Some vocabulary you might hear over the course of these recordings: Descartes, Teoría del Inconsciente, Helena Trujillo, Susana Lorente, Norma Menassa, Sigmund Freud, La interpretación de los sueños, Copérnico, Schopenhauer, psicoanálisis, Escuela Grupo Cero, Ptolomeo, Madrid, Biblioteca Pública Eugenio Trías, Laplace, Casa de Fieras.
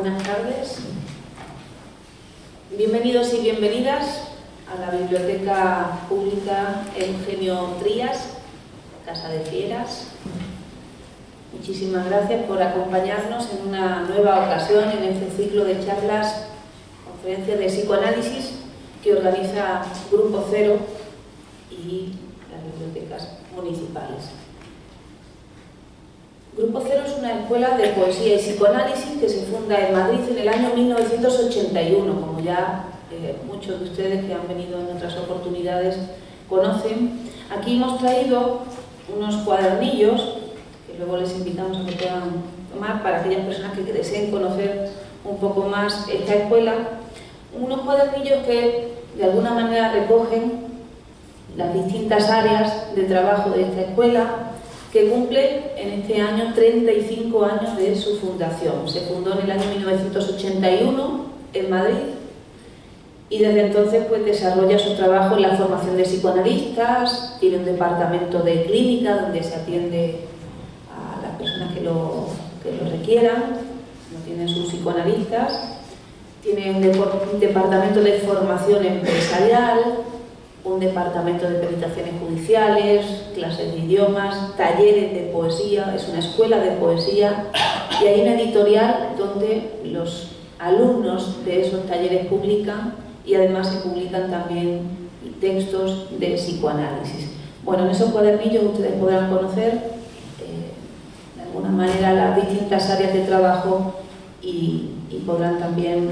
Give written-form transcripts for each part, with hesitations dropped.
Buenas tardes. Bienvenidos y bienvenidas a la Biblioteca Pública Eugenio Trías, Casa de Fieras. Muchísimas gracias por acompañarnos en una nueva ocasión en este ciclo de charlas, conferencias de psicoanálisis que organiza Grupo Cero y las bibliotecas municipales. Grupo Cero es una escuela de poesía y psicoanálisis que se funda en Madrid en el año 1981, como ya muchos de ustedes que han venido en otras oportunidades conocen. Aquí hemos traído unos cuadernillos que luego les invitamos a que puedan tomar para aquellas personas que deseen conocer un poco más esta escuela. Unos cuadernillos que de alguna manera recogen las distintas áreas de trabajo de esta escuela, que cumple en este año 35 años de su fundación. Se fundó en el año 1981 en Madrid y desde entonces pues, desarrolla su trabajo en la formación de psicoanalistas, tiene un departamento de clínica donde se atiende a las personas que lo requieran, no tienen sus psicoanalistas, tiene un departamento de formación empresarial, un departamento de peritaciones judiciales, clases de idiomas, talleres de poesía, es una escuela de poesía y hay una editorial donde los alumnos de esos talleres publican y además se publican también textos de psicoanálisis. Bueno, en esos cuadernillos ustedes podrán conocer de alguna manera las distintas áreas de trabajo y podrán también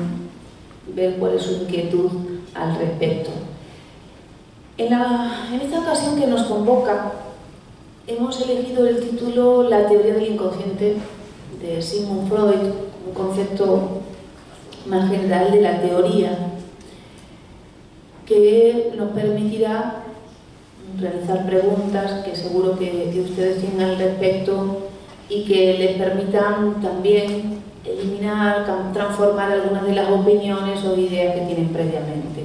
ver cuál es su inquietud al respecto. En esta ocasión que nos convoca, hemos elegido el título La teoría del inconsciente de Sigmund Freud, un concepto más general de la teoría, que nos permitirá realizar preguntas que seguro que ustedes tienen al respecto y que les permitan también eliminar, transformar algunas de las opiniones o ideas que tienen previamente.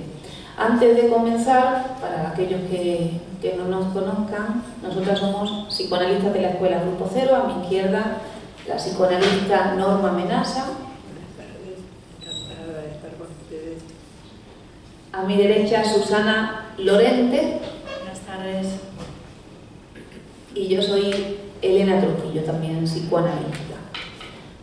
Antes de comenzar, para aquellos que no nos conozcan, nosotras somos psicoanalistas de la Escuela Grupo Cero. A mi izquierda, la psicoanalista Norma Menassa. A mi derecha, Susana Lorente. Buenas tardes. Y yo soy Helena Trujillo, también psicoanalista.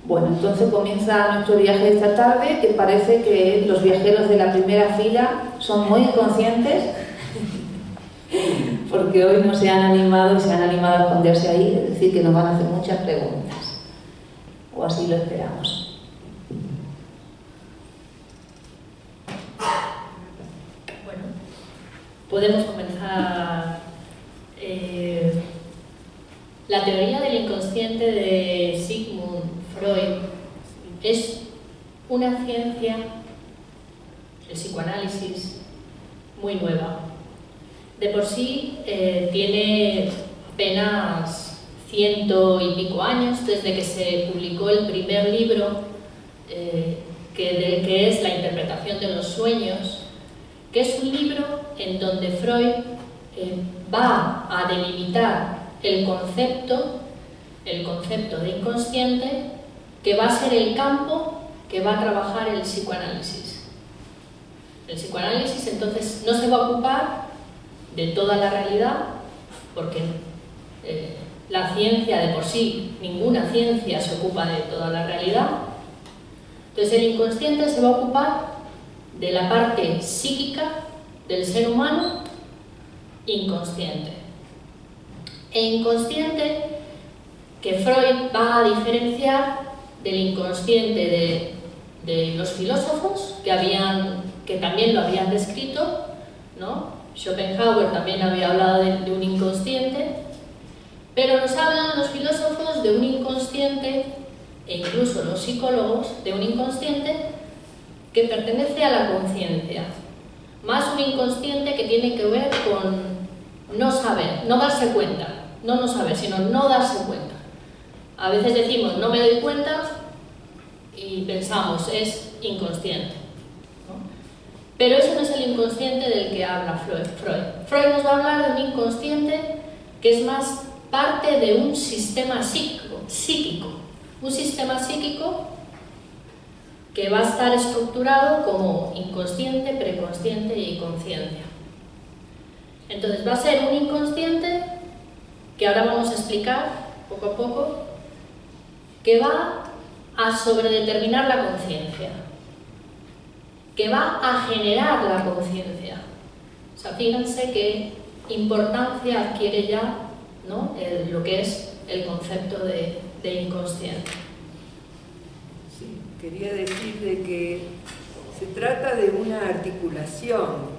Bueno, entonces comienza nuestro viaje esta tarde, que parece que los viajeros de la primera fila son muy inconscientes, porque hoy no se han animado y se han animado a esconderse ahí, es decir, que nos van a hacer muchas preguntas, o así lo esperamos. Bueno, podemos comenzar. La teoría del inconsciente de Sigmund Freud es una ciencia, el psicoanálisis, muy nueva. De por sí tiene apenas 100 y pico años desde que se publicó el primer libro, que es La interpretación de los sueños, que es un libro en donde Freud va a delimitar el concepto de inconsciente, que va a ser el campo que va a trabajar el psicoanálisis. El psicoanálisis entonces no se va a ocupar de toda la realidad, porque la ciencia de por sí, ninguna ciencia se ocupa de toda la realidad. Entonces el inconsciente se va a ocupar de la parte psíquica del ser humano inconsciente. E inconsciente que Freud va a diferenciar del inconsciente de los filósofos que también lo habían descrito, ¿no? Schopenhauer también había hablado de un inconsciente, pero nos hablan los filósofos de un inconsciente, e incluso los psicólogos, de un inconsciente que pertenece a la conciencia, más un inconsciente que tiene que ver con no saber, no darse cuenta, no saber, sino no darse cuenta. A veces decimos, no me doy cuenta, y pensamos, es inconsciente, ¿no? Pero eso no es el inconsciente del que habla Freud. Freud nos va a hablar de un inconsciente que es más parte de un sistema psíquico, un sistema psíquico que va a estar estructurado como inconsciente, preconsciente y conciencia. Entonces va a ser un inconsciente que ahora vamos a explicar poco a poco, que va a sobredeterminar la conciencia, que va a generar la conciencia. O sea, fíjense qué importancia adquiere ya, ¿no?, lo que es el concepto de inconsciente. Sí, quería decir de que se trata de una articulación.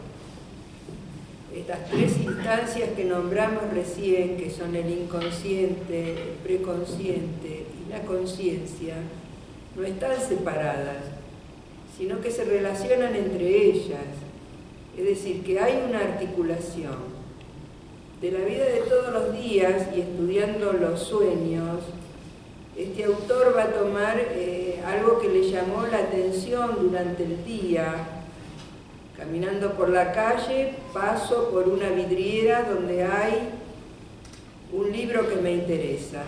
Estas tres instancias que nombramos recién, que son el inconsciente, el preconsciente y la conciencia, no están separadas, sino que se relacionan entre ellas. Es decir, que hay una articulación. De la vida de todos los días y estudiando los sueños, este autor va a tomar algo que le llamó la atención durante el día. Caminando por la calle, paso por una vidriera donde hay un libro que me interesa,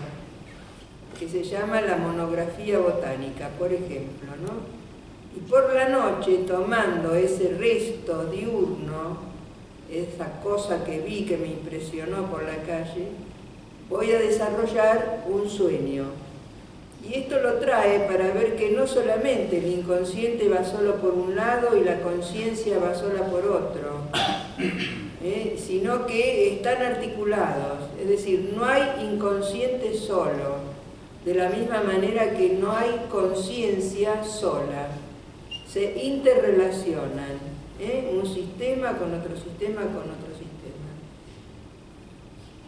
que se llama La monografía botánica, por ejemplo, ¿no? Y por la noche, tomando ese resto diurno, esa cosa que vi que me impresionó por la calle, voy a desarrollar un sueño. Y esto lo trae para ver que no solamente el inconsciente va solo por un lado y la conciencia va sola por otro, sino que están articulados. Es decir, no hay inconsciente solo, de la misma manera que no hay conciencia sola. Se interrelacionan, un sistema con otro sistema con otro sistema.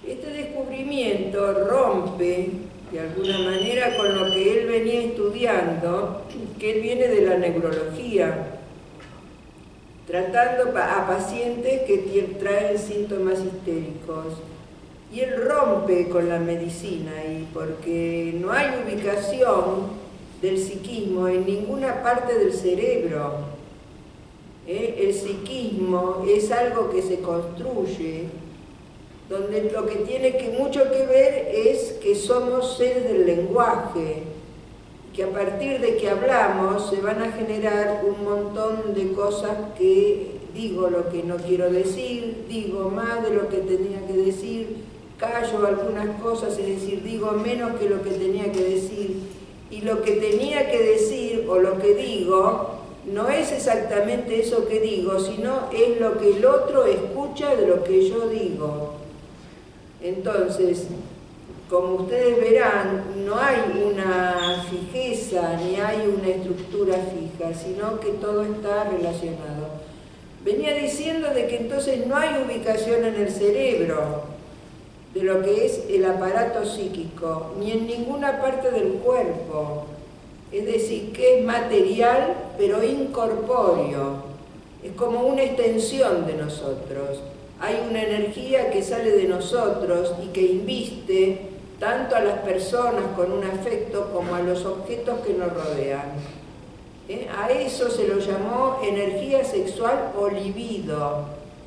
Este descubrimiento rompe de alguna manera con lo que él venía estudiando, que él viene de la neurología, tratando a pacientes que traen síntomas histéricos, y él rompe con la medicina ahí, porque no hay ubicación del psiquismo en ninguna parte del cerebro. El psiquismo es algo que se construye, donde lo que tiene mucho que ver es que somos seres del lenguaje, que a partir de que hablamos se van a generar un montón de cosas que digo lo que no quiero decir, digo más de lo que tenía que decir, callo algunas cosas, es decir, digo menos que lo que tenía que decir. Y lo que tenía que decir o lo que digo no es exactamente eso que digo, sino es lo que el otro escucha de lo que yo digo. Entonces, como ustedes verán, no hay una fijeza ni hay una estructura fija, sino que todo está relacionado. Venía diciendo de que entonces no hay ubicación en el cerebro de lo que es el aparato psíquico, ni en ninguna parte del cuerpo. Es decir, que es material pero incorpóreo. Es como una extensión de nosotros. Hay una energía que sale de nosotros y que inviste tanto a las personas con un afecto como a los objetos que nos rodean. A eso se lo llamó energía sexual o libido,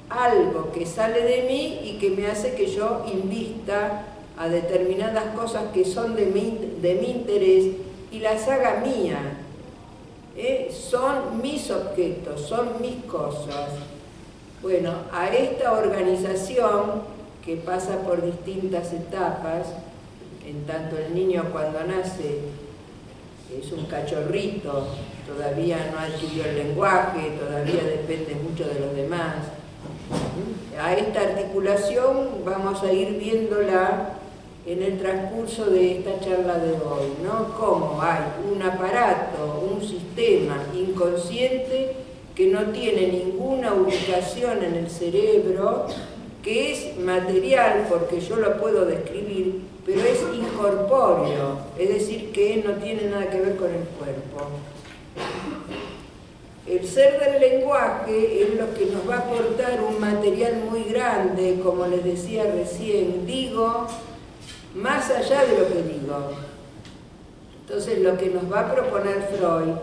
algo que sale de mí y que me hace que yo invista a determinadas cosas que son de mi interés y las haga mía. Son mis objetos, son mis cosas. Bueno, a esta organización que pasa por distintas etapas, en tanto el niño cuando nace es un cachorrito, todavía no adquirió el lenguaje, todavía depende mucho de los demás. A esta articulación vamos a ir viéndola en el transcurso de esta charla de hoy, ¿no? Cómo hay un aparato, un sistema inconsciente que no tiene ninguna ubicación en el cerebro, que es material porque yo lo puedo describir, pero es incorpóreo, es decir, que no tiene nada que ver con el cuerpo. El ser del lenguaje es lo que nos va a aportar un material muy grande, como les decía recién, digo más allá de lo que digo. Entonces lo que nos va a proponer Freud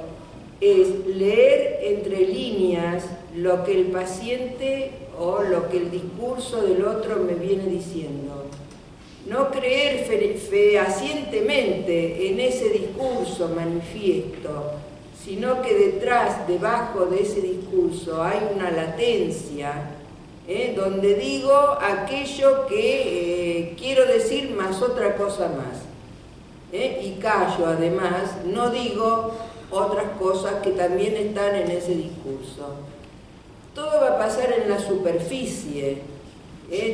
es leer entre líneas lo que el paciente o lo que el discurso del otro me viene diciendo. No creer fehacientemente en ese discurso manifiesto, sino que detrás, debajo de ese discurso hay una latencia, donde digo aquello que quiero decir más otra cosa más, y callo además, no digo otras cosas que también están en ese discurso. Todo va a pasar en la superficie,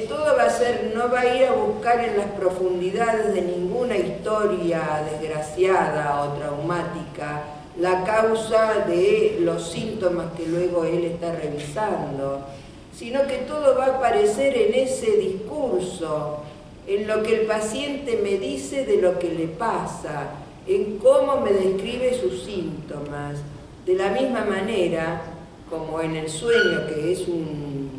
todo va a ser, no va a ir a buscar en las profundidades de ninguna historia desgraciada o traumática la causa de los síntomas que luego él está revisando, sino que todo va a aparecer en ese discurso, en lo que el paciente me dice de lo que le pasa, en cómo me describe sus síntomas. De la misma manera, como en el sueño, que es un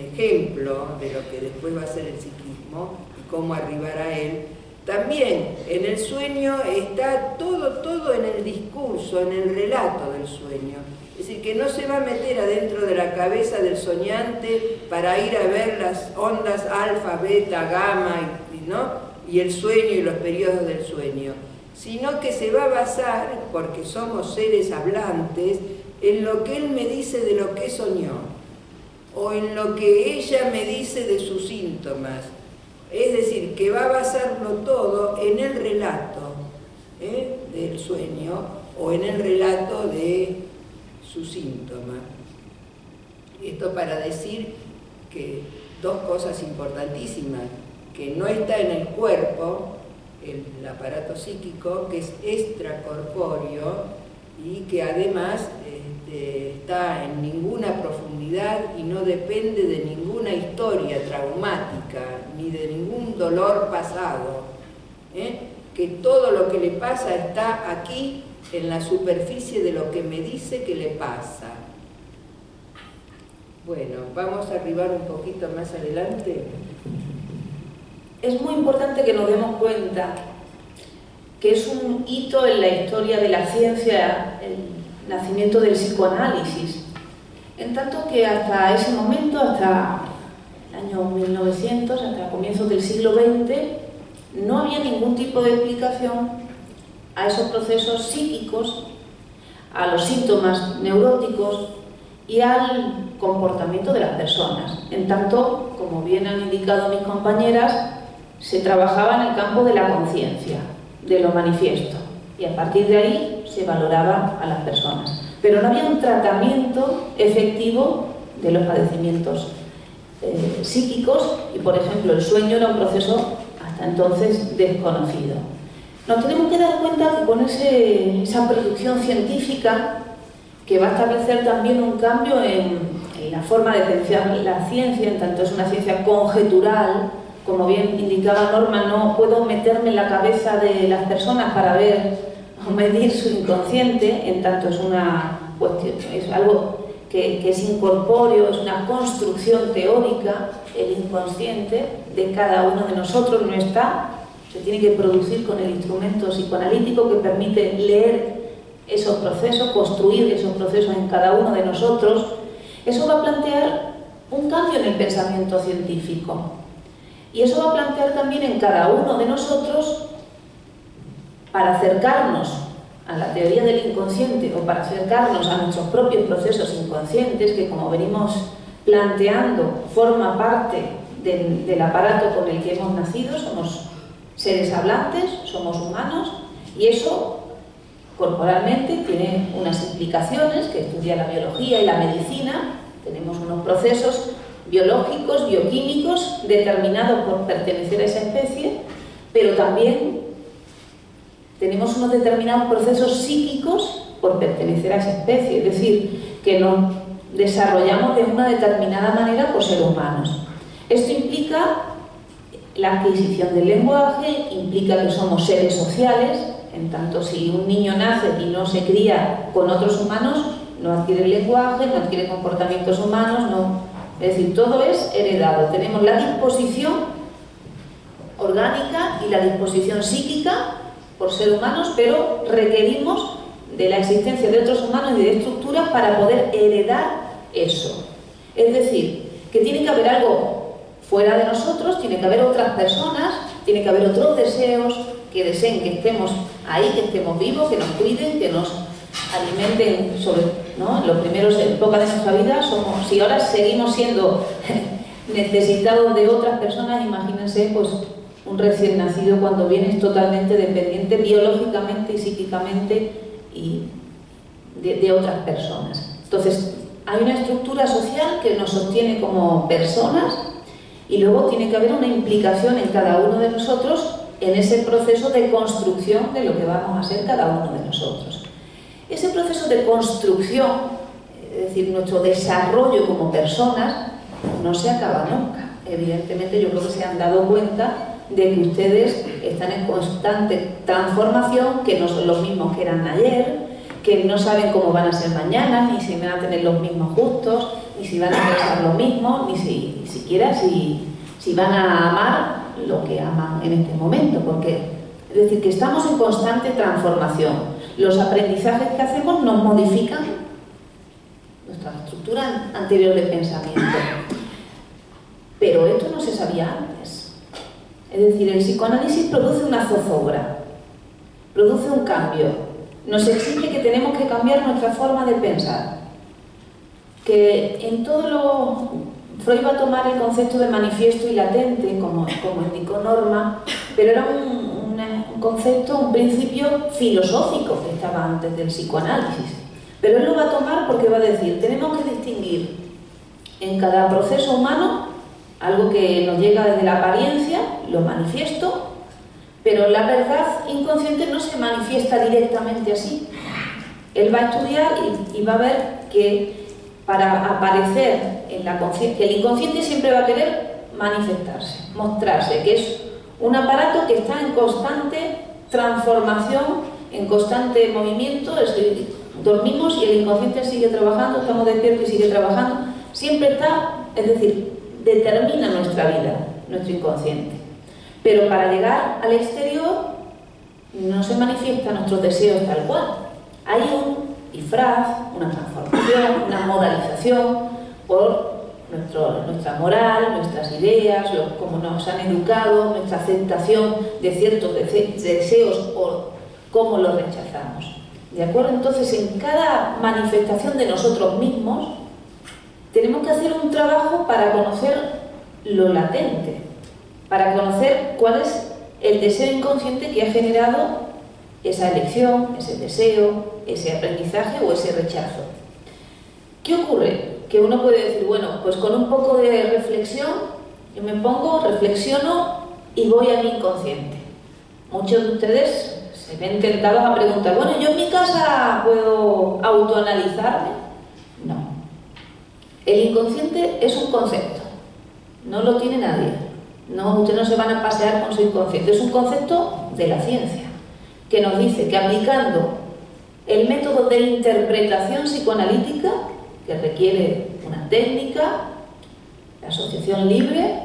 ejemplo de lo que después va a ser el psiquismo y cómo arribar a él, también en el sueño está todo en el discurso, en el relato del sueño. Es decir, que no se va a meter adentro de la cabeza del soñante para ir a ver las ondas alfa, beta, gamma, ¿no?, y el sueño y los periodos del sueño, sino que se va a basar, porque somos seres hablantes, en lo que él me dice de lo que soñó, o en lo que ella me dice de sus síntomas. Es decir, que va a basarlo todo en el relato del sueño o en el relato de su síntoma. Esto para decir que dos cosas importantísimas, que no está en el cuerpo, el aparato psíquico, que es extracorpóreo, y que además está en ninguna profundidad y no depende de ninguna historia traumática ni de ningún dolor pasado, que todo lo que le pasa está aquí en la superficie de lo que me dice que le pasa. Bueno, vamos a arribar un poquito más adelante. Es muy importante que nos demos cuenta que es un hito en la historia de la ciencia, el nacimiento del psicoanálisis, en tanto que hasta ese momento, hasta el año 1900, hasta comienzos del siglo XX, no había ningún tipo de explicación a esos procesos psíquicos, a los síntomas neuróticos y al comportamiento de las personas. En tanto, como bien han indicado mis compañeras, se trabajaba en el campo de la conciencia, de lo manifiesto, y a partir de ahí se valoraba a las personas, pero no había un tratamiento efectivo de los padecimientos psíquicos, y por ejemplo el sueño era un proceso hasta entonces desconocido. Nos tenemos que dar cuenta que con esa producción científica, que va a establecer también un cambio en la forma de pensar la ciencia, en tanto es una ciencia conjetural. Como bien indicaba Norma, no puedo meterme en la cabeza de las personas para ver o medir su inconsciente, en tanto es una cuestión, es algo que es incorpóreo, es una construcción teórica. El inconsciente de cada uno de nosotros no está, se tiene que producir con el instrumento psicoanalítico que permite leer esos procesos, construir esos procesos en cada uno de nosotros. Eso va a plantear un cambio en el pensamiento científico. Y eso va a plantear también en cada uno de nosotros, para acercarnos a la teoría del inconsciente o para acercarnos a nuestros propios procesos inconscientes, que como venimos planteando, forma parte del aparato con el que hemos nacido. Somos seres hablantes, somos humanos, y eso corporalmente tiene unas implicaciones que estudia la biología y la medicina. Tenemos unos procesos biológicos, bioquímicos, determinados por pertenecer a esa especie, pero también tenemos unos determinados procesos psíquicos por pertenecer a esa especie, es decir, que nos desarrollamos de una determinada manera por ser humanos. Esto implica la adquisición del lenguaje, implica que somos seres sociales, en tanto si un niño nace y no se cría con otros humanos, no adquiere lenguaje, no adquiere comportamientos humanos, no. Es decir, todo es heredado. Tenemos la disposición orgánica y la disposición psíquica por ser humanos, pero requerimos de la existencia de otros humanos y de estructuras para poder heredar eso. Es decir, que tiene que haber algo fuera de nosotros, tiene que haber otras personas, tiene que haber otros deseos que deseen que estemos ahí, que estemos vivos, que nos cuiden, que nos alimenten sobre, ¿no?, los primeros épocas de nuestra vida. Somos, si ahora seguimos siendo necesitados de otras personas, imagínense pues un recién nacido cuando viene es totalmente dependiente biológicamente y psíquicamente y de otras personas. Entonces hay una estructura social que nos sostiene como personas y luego tiene que haber una implicación en cada uno de nosotros en ese proceso de construcción de lo que vamos a ser cada uno de nosotros. Ese proceso de construcción, es decir, nuestro desarrollo como personas, no se acaba nunca. Evidentemente yo creo que se han dado cuenta de que ustedes están en constante transformación, que no son los mismos que eran ayer, que no saben cómo van a ser mañana, ni si van a tener los mismos gustos, ni si van a pensar lo mismo, ni siquiera si van a amar lo que aman en este momento, porque es decir que estamos en constante transformación. Los aprendizajes que hacemos nos modifican nuestra estructura anterior de pensamiento, pero esto no se sabía antes. Es decir, el psicoanálisis produce una zozobra, produce un cambio. Nos exige que tenemos que cambiar nuestra forma de pensar. Que en todo lo... Freud va a tomar el concepto de manifiesto y latente, como indicó Norma, pero era un concepto, un principio filosófico que estaba antes del psicoanálisis. Pero él lo va a tomar porque va a decir, tenemos que distinguir en cada proceso humano algo que nos llega desde la apariencia, lo manifiesto, pero la verdad inconsciente no se manifiesta directamente así. Él va a estudiar y va a ver que para aparecer en la conciencia, el inconsciente siempre va a querer manifestarse, mostrarse, que es un aparato que está en constante transformación, en constante movimiento. Es decir, dormimos y el inconsciente sigue trabajando, estamos despiertos y sigue trabajando. Siempre está, es decir, determina nuestra vida, nuestro inconsciente. Pero para llegar al exterior no se manifiestan nuestros deseos tal cual. Hay un disfraz, una transformación, una modalización por nuestra moral, nuestras ideas, cómo nos han educado, nuestra aceptación de ciertos deseos o cómo los rechazamos. ¿De acuerdo? Entonces, en cada manifestación de nosotros mismos tenemos que hacer un trabajo para conocer lo latente, para conocer cuál es el deseo inconsciente que ha generado esa elección, ese deseo, ese aprendizaje o ese rechazo. ¿Qué ocurre? Que uno puede decir, bueno, pues con un poco de reflexión, yo me pongo, reflexiono y voy a mi inconsciente. Muchos de ustedes se ven tentados a preguntar, bueno, ¿yo en mi casa puedo autoanalizarme? No. El inconsciente es un concepto, no lo tiene nadie. No, ustedes no se van a pasear con su inconsciente. Es un concepto de la ciencia que nos dice que aplicando el método de interpretación psicoanalítica, que requiere una técnica, la asociación libre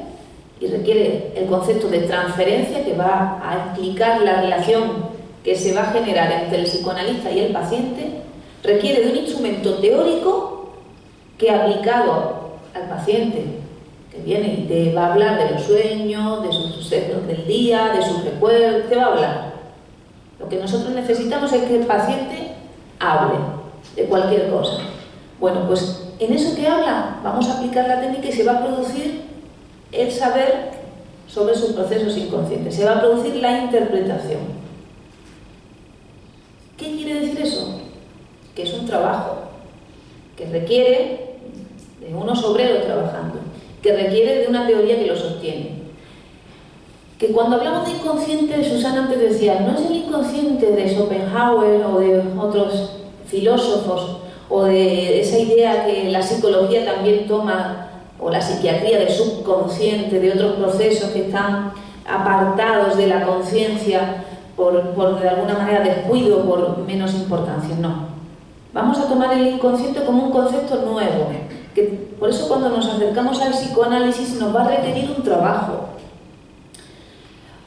y requiere el concepto de transferencia, que va a explicar la relación que se va a generar entre el psicoanalista y el paciente, requiere de un instrumento teórico que, aplicado al paciente que viene y te va a hablar de los sueños, de sus sucesos del día, de sus recuerdos, te va a hablar. Lo que nosotros necesitamos es que el paciente hable de cualquier cosa. Bueno, pues en eso que habla vamos a aplicar la técnica y se va a producir el saber sobre sus procesos inconscientes, se va a producir la interpretación. ¿Qué quiere decir eso? Que es un trabajo que requiere de unos obreros trabajando, que requiere de una teoría que lo sostiene. Que cuando hablamos de inconsciente, Susana antes decía, no es el inconsciente de Schopenhauer o de otros filósofos, o de esa idea que la psicología también toma, o la psiquiatría, de subconsciente, de otros procesos que están apartados de la conciencia por de alguna manera descuido, por menos importancia. No. Vamos a tomar el inconsciente como un concepto nuevo. Que por eso cuando nos acercamos al psicoanálisis nos va a requerir un trabajo.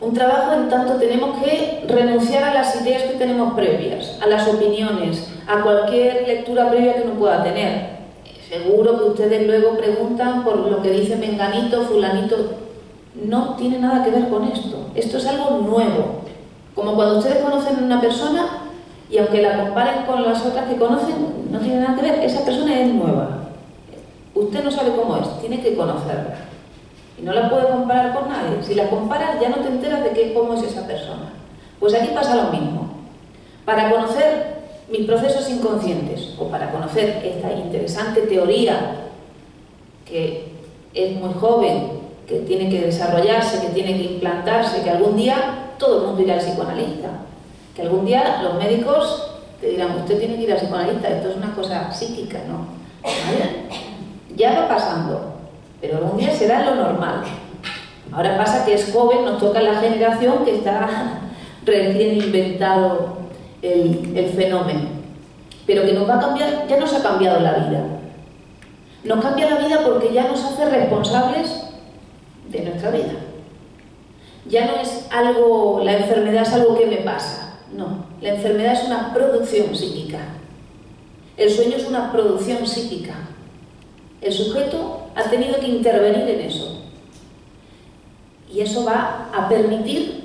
Un trabajo en tanto tenemos que renunciar a las ideas que tenemos previas, a las opiniones, a cualquier lectura previa que uno pueda tener. Seguro que ustedes luego preguntan por lo que dice menganito, fulanito. No tiene nada que ver con esto. Esto es algo nuevo. Como cuando ustedes conocen a una persona y aunque la comparen con las otras que conocen, no tiene nada que ver, esa persona es nueva. Usted no sabe cómo es, tiene que conocerla. Y no la puede comparar con nadie. Si la comparas ya no te enteras de cómo es esa persona. Pues aquí pasa lo mismo. Para conocer mis procesos inconscientes, o para conocer esta interesante teoría que es muy joven, que tiene que desarrollarse, que tiene que implantarse, que algún día todo el mundo irá al psicoanalista, que algún día los médicos te dirán, usted tiene que ir al psicoanalista, esto es una cosa psíquica, ¿no? ¿Vale? Ya va pasando, pero algún día será lo normal. Ahora pasa que es joven, nos toca la generación que está recién inventado el fenómeno, pero que nos va a cambiar, ya nos ha cambiado la vida. Nos cambia la vida porque ya nos hace responsables de nuestra vida. Ya no es algo, la enfermedad es algo que me pasa, no, la enfermedad es una producción psíquica, el sueño es una producción psíquica, el sujeto ha tenido que intervenir en eso y eso va a permitir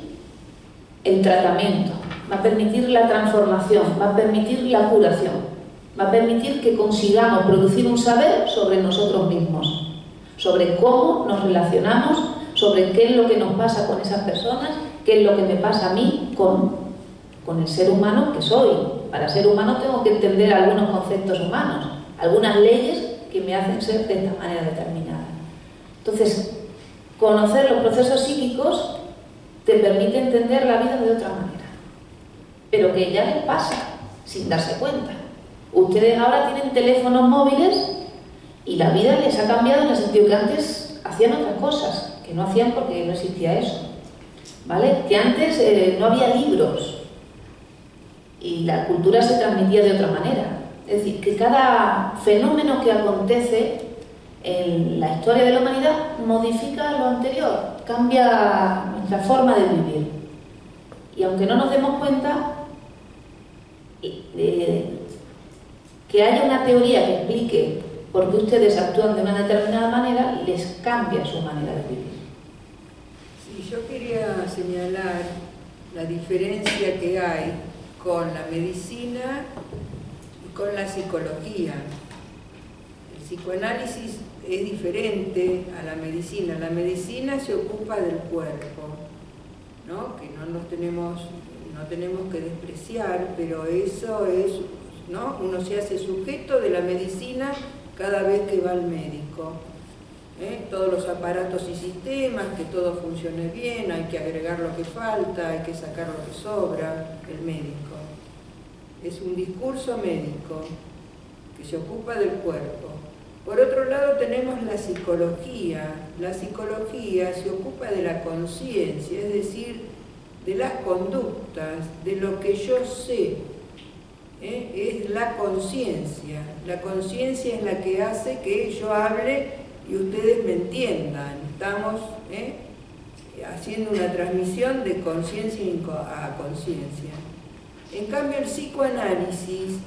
el tratamiento, va a permitir la transformación, va a permitir la curación, va a permitir que consigamos producir un saber sobre nosotros mismos, sobre cómo nos relacionamos, sobre qué es lo que nos pasa con esas personas, qué es lo que me pasa a mí con el ser humano que soy. Para ser humano tengo que entender algunos conceptos humanos, algunas leyes que me hacen ser de esta manera determinada. Entonces, conocer los procesos psíquicos te permite entender la vida de otra manera, pero que ya les pasa, sin darse cuenta. Ustedes ahora tienen teléfonos móviles y la vida les ha cambiado en el sentido que antes hacían otras cosas, que no hacían porque no existía eso, ¿vale? Que antes no había libros y la cultura se transmitía de otra manera. Es decir, que cada fenómeno que acontece en la historia de la humanidad modifica lo anterior, cambia nuestra forma de vivir. Y aunque no nos demos cuenta, que haya una teoría que explique porque ustedes actúan de una determinada manera, les cambia su manera de vivir. Sí, yo quería señalar la diferencia que hay con la medicina y con la psicología. El psicoanálisis es diferente a la medicina. La medicina se ocupa del cuerpo, ¿no? Que no tenemos que despreciar, pero eso es, ¿no? Uno se hace sujeto de la medicina cada vez que va al médico, ¿eh? Todos los aparatos y sistemas, que todo funcione bien, hay que agregar lo que falta, hay que sacar lo que sobra, el médico. Es un discurso médico que se ocupa del cuerpo. Por otro lado tenemos la psicología. La psicología se ocupa de la conciencia, es decir, de las conductas, de lo que yo sé. Es la conciencia. La conciencia es la que hace que yo hable y ustedes me entiendan. Estamos haciendo una transmisión de conciencia a conciencia. En cambio, el psicoanálisis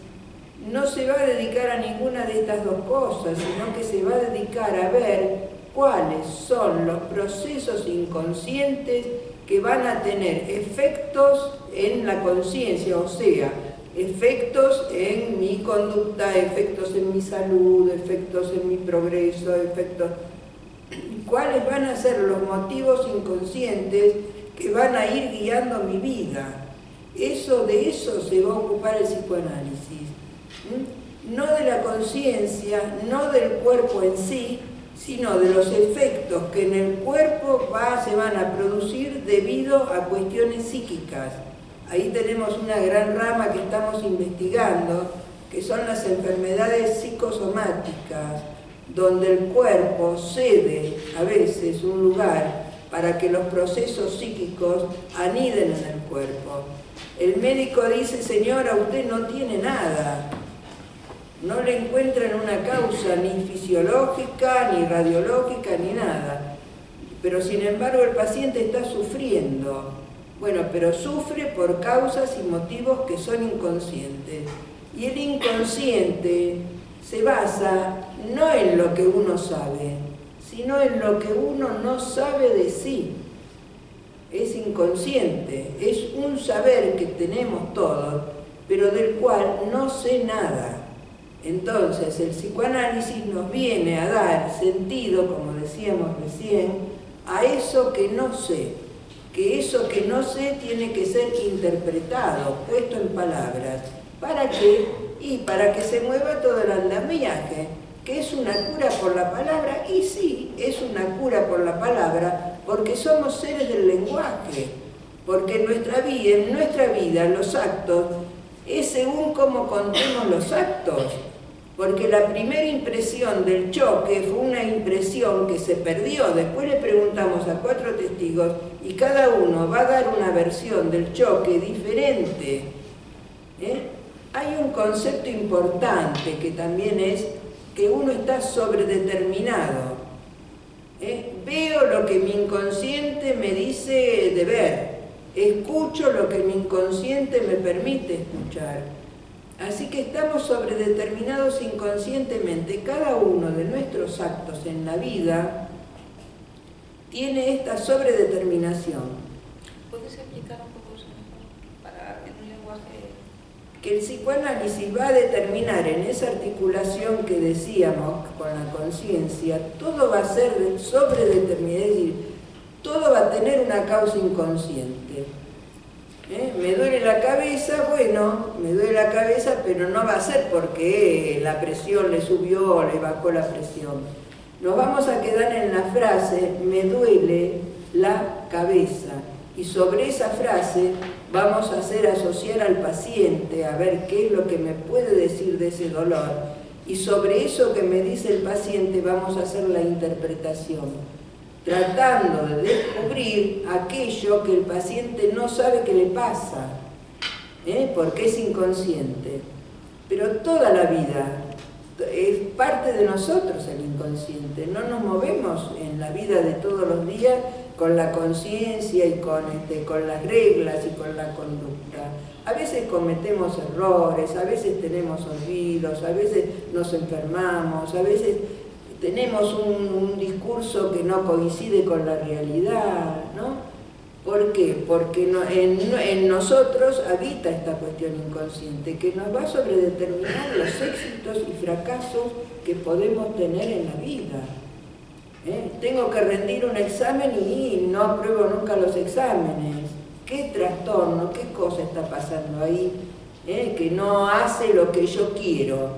no se va a dedicar a ninguna de estas dos cosas, sino que se va a dedicar a ver cuáles son los procesos inconscientes que van a tener efectos en la conciencia, o sea, efectos en mi conducta, efectos en mi salud, efectos en mi progreso, efectos... ¿Cuáles van a ser los motivos inconscientes que van a ir guiando mi vida? De eso se va a ocupar el psicoanálisis. No de la conciencia, no del cuerpo en sí, sino de los efectos que en el cuerpo se van a producir debido a cuestiones psíquicas. Ahí tenemos una gran rama que estamos investigando, que son las enfermedades psicosomáticas, donde el cuerpo cede a veces un lugar para que los procesos psíquicos aniden en el cuerpo. El médico dice, señora, usted no tiene nada. No le encuentran una causa ni fisiológica, ni radiológica, ni nada. Pero sin embargo el paciente está sufriendo. Bueno, pero sufre por causas y motivos que son inconscientes. Y el inconsciente se basa no en lo que uno sabe, sino en lo que uno no sabe de sí. Es inconsciente, es un saber que tenemos todos, pero del cual no sé nada. Entonces el psicoanálisis nos viene a dar sentido, como decíamos recién, a eso que no sé, que eso que no sé tiene que ser interpretado, puesto en palabras. ¿Para qué? Y para que se mueva todo el andamiaje, que es una cura por la palabra, y sí, es una cura por la palabra, porque somos seres del lenguaje, porque en nuestra vida los actos es según cómo contemos los actos, porque la primera impresión del choque fue una impresión que se perdió. Después le preguntamos a 4 testigos y cada uno va a dar una versión del choque diferente. Hay un concepto importante que también es que uno está sobredeterminado. Veo lo que mi inconsciente me dice de ver, escucho lo que mi inconsciente me permite escuchar. Así que estamos sobredeterminados inconscientemente. Cada uno de nuestros actos en la vida tiene esta sobredeterminación. ¿Puedes explicar un poco eso mejor? Para en un lenguaje... Que el psicoanálisis va a determinar en esa articulación que decíamos con la conciencia, todo va a ser sobredeterminado, es decir, todo va a tener una causa inconsciente. Me duele la cabeza, bueno, me duele la cabeza, pero no va a ser porque la presión le subió o le bajó la presión. Nos vamos a quedar en la frase, me duele la cabeza. Y sobre esa frase vamos a hacer asociar al paciente a ver qué es lo que me puede decir de ese dolor. Y sobre eso que me dice el paciente vamos a hacer la interpretación, tratando de descubrir aquello que el paciente no sabe que le pasa, porque es inconsciente. Pero toda la vida es parte de nosotros el inconsciente, no nos movemos en la vida de todos los días con la conciencia y con las reglas y con la conducta. A veces cometemos errores, a veces tenemos olvidos, a veces nos enfermamos, a veces tenemos un discurso que no coincide con la realidad, ¿no? ¿Por qué? Porque en nosotros habita esta cuestión inconsciente que nos va a sobredeterminar los éxitos y fracasos que podemos tener en la vida. Tengo que rendir un examen y no apruebo nunca los exámenes. ¿Qué trastorno, qué cosa está pasando ahí? Que no hace lo que yo quiero.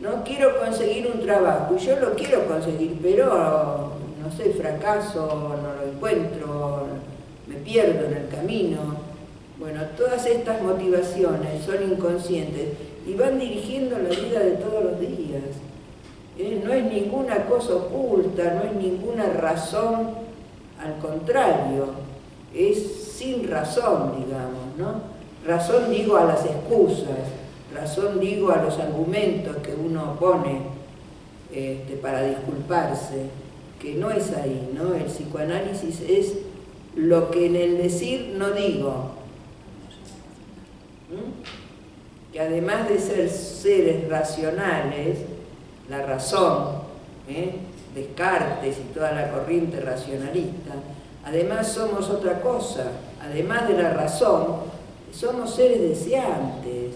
No quiero conseguir un trabajo, yo lo quiero conseguir, pero no sé, fracaso, no lo encuentro, me pierdo en el camino. Bueno, todas estas motivaciones son inconscientes y van dirigiendo la vida de todos los días. No es ninguna cosa oculta, no es ninguna razón, al contrario, es sin razón, digamos, ¿no? Razón digo a las excusas, razón digo a los argumentos que uno pone para disculparse, que no es ahí, ¿no? El psicoanálisis es lo que en el decir no digo. Que además de ser seres racionales, la razón, Descartes y toda la corriente racionalista, además somos otra cosa, además de la razón, somos seres deseantes.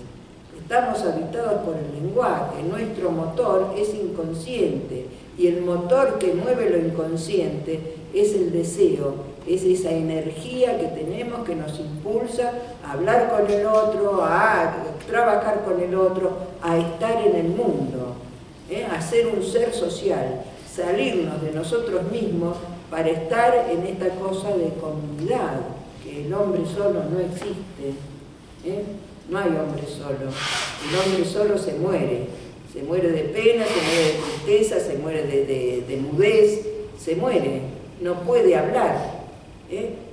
Estamos habitados por el lenguaje, nuestro motor es inconsciente y el motor que mueve lo inconsciente es el deseo, es esa energía que tenemos que nos impulsa a hablar con el otro, a trabajar con el otro, a estar en el mundo, a ser un ser social, salirnos de nosotros mismos para estar en esta cosa de comunidad, que el hombre solo no existe. No hay hombre solo, el hombre solo se muere de pena, se muere de tristeza, se muere de mudez, se muere, no puede hablar.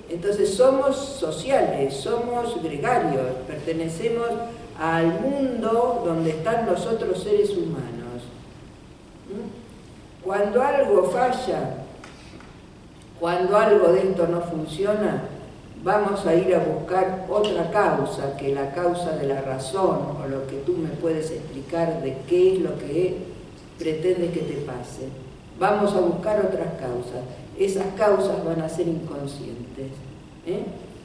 Entonces somos sociales, somos gregarios, pertenecemos al mundo donde están los otros seres humanos. Cuando algo falla, cuando algo de esto no funciona, vamos a ir a buscar otra causa que la causa de la razón o lo que tú me puedes explicar de qué es lo que pretendes que te pase. Vamos a buscar otras causas. Esas causas van a ser inconscientes,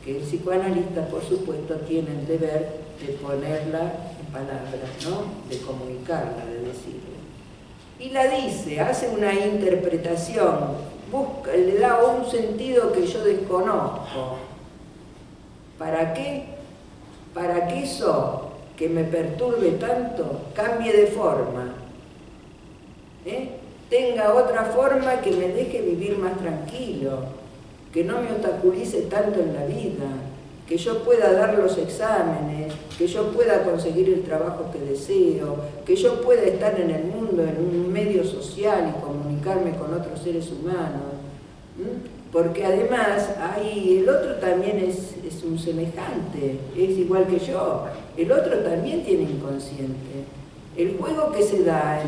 que que el psicoanalista, por supuesto, tiene el deber de ponerla en palabras, ¿no?, de comunicarla, de decirla. Y la dice, hace una interpretación, busca, le da un sentido que yo desconozco. ¿Para qué? Para que eso que me perturbe tanto cambie de forma, tenga otra forma que me deje vivir más tranquilo, que no me obstaculice tanto en la vida, que yo pueda dar los exámenes, que yo pueda conseguir el trabajo que deseo, que yo pueda estar en el mundo, en un medio social y comunicarme con otros seres humanos. Porque además, ahí el otro también es un semejante, es igual que yo, el otro también tiene inconsciente. El juego que se da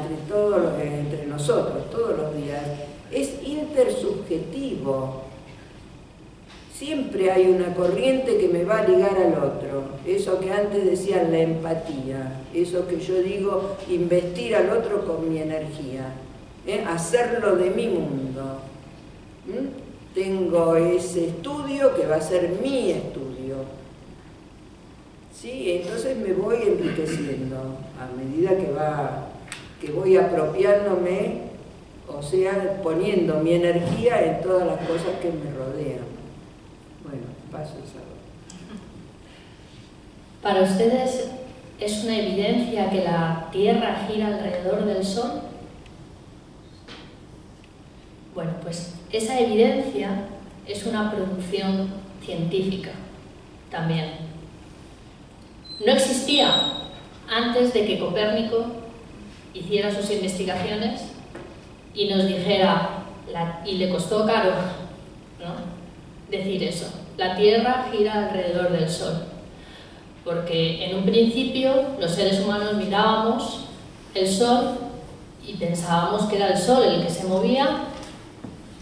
entre nosotros todos los días es intersubjetivo. Siempre hay una corriente que me va a ligar al otro, eso que antes decían la empatía, eso que yo digo investir al otro con mi energía, hacerlo de mi mundo. Tengo ese estudio que va a ser mi estudio, ¿sí? Entonces me voy enriqueciendo a medida que voy apropiándome, o sea, poniendo mi energía en todas las cosas que me rodean. Bueno, paso el sábado. ¿Para ustedes es una evidencia que la Tierra gira alrededor del Sol? Bueno, pues esa evidencia es una producción científica también. No existía antes de que Copérnico hiciera sus investigaciones y nos dijera, y le costó caro, ¿no?, decir eso, la Tierra gira alrededor del Sol, porque en un principio los seres humanos mirábamos el Sol y pensábamos que era el Sol el que se movía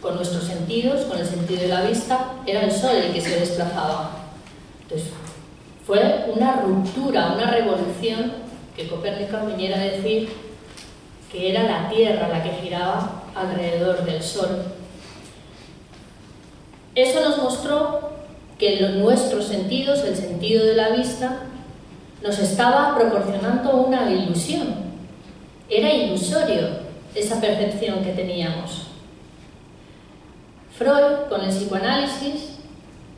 con nuestros sentidos, con el sentido de la vista, era el Sol el que se desplazaba. Entonces fue una ruptura, una revolución que Copérnico viniera a decir que era la Tierra la que giraba alrededor del Sol. Eso nos mostró que nuestros sentidos, el sentido de la vista, nos estaba proporcionando una ilusión. Era ilusorio esa percepción que teníamos. Freud, con el psicoanálisis,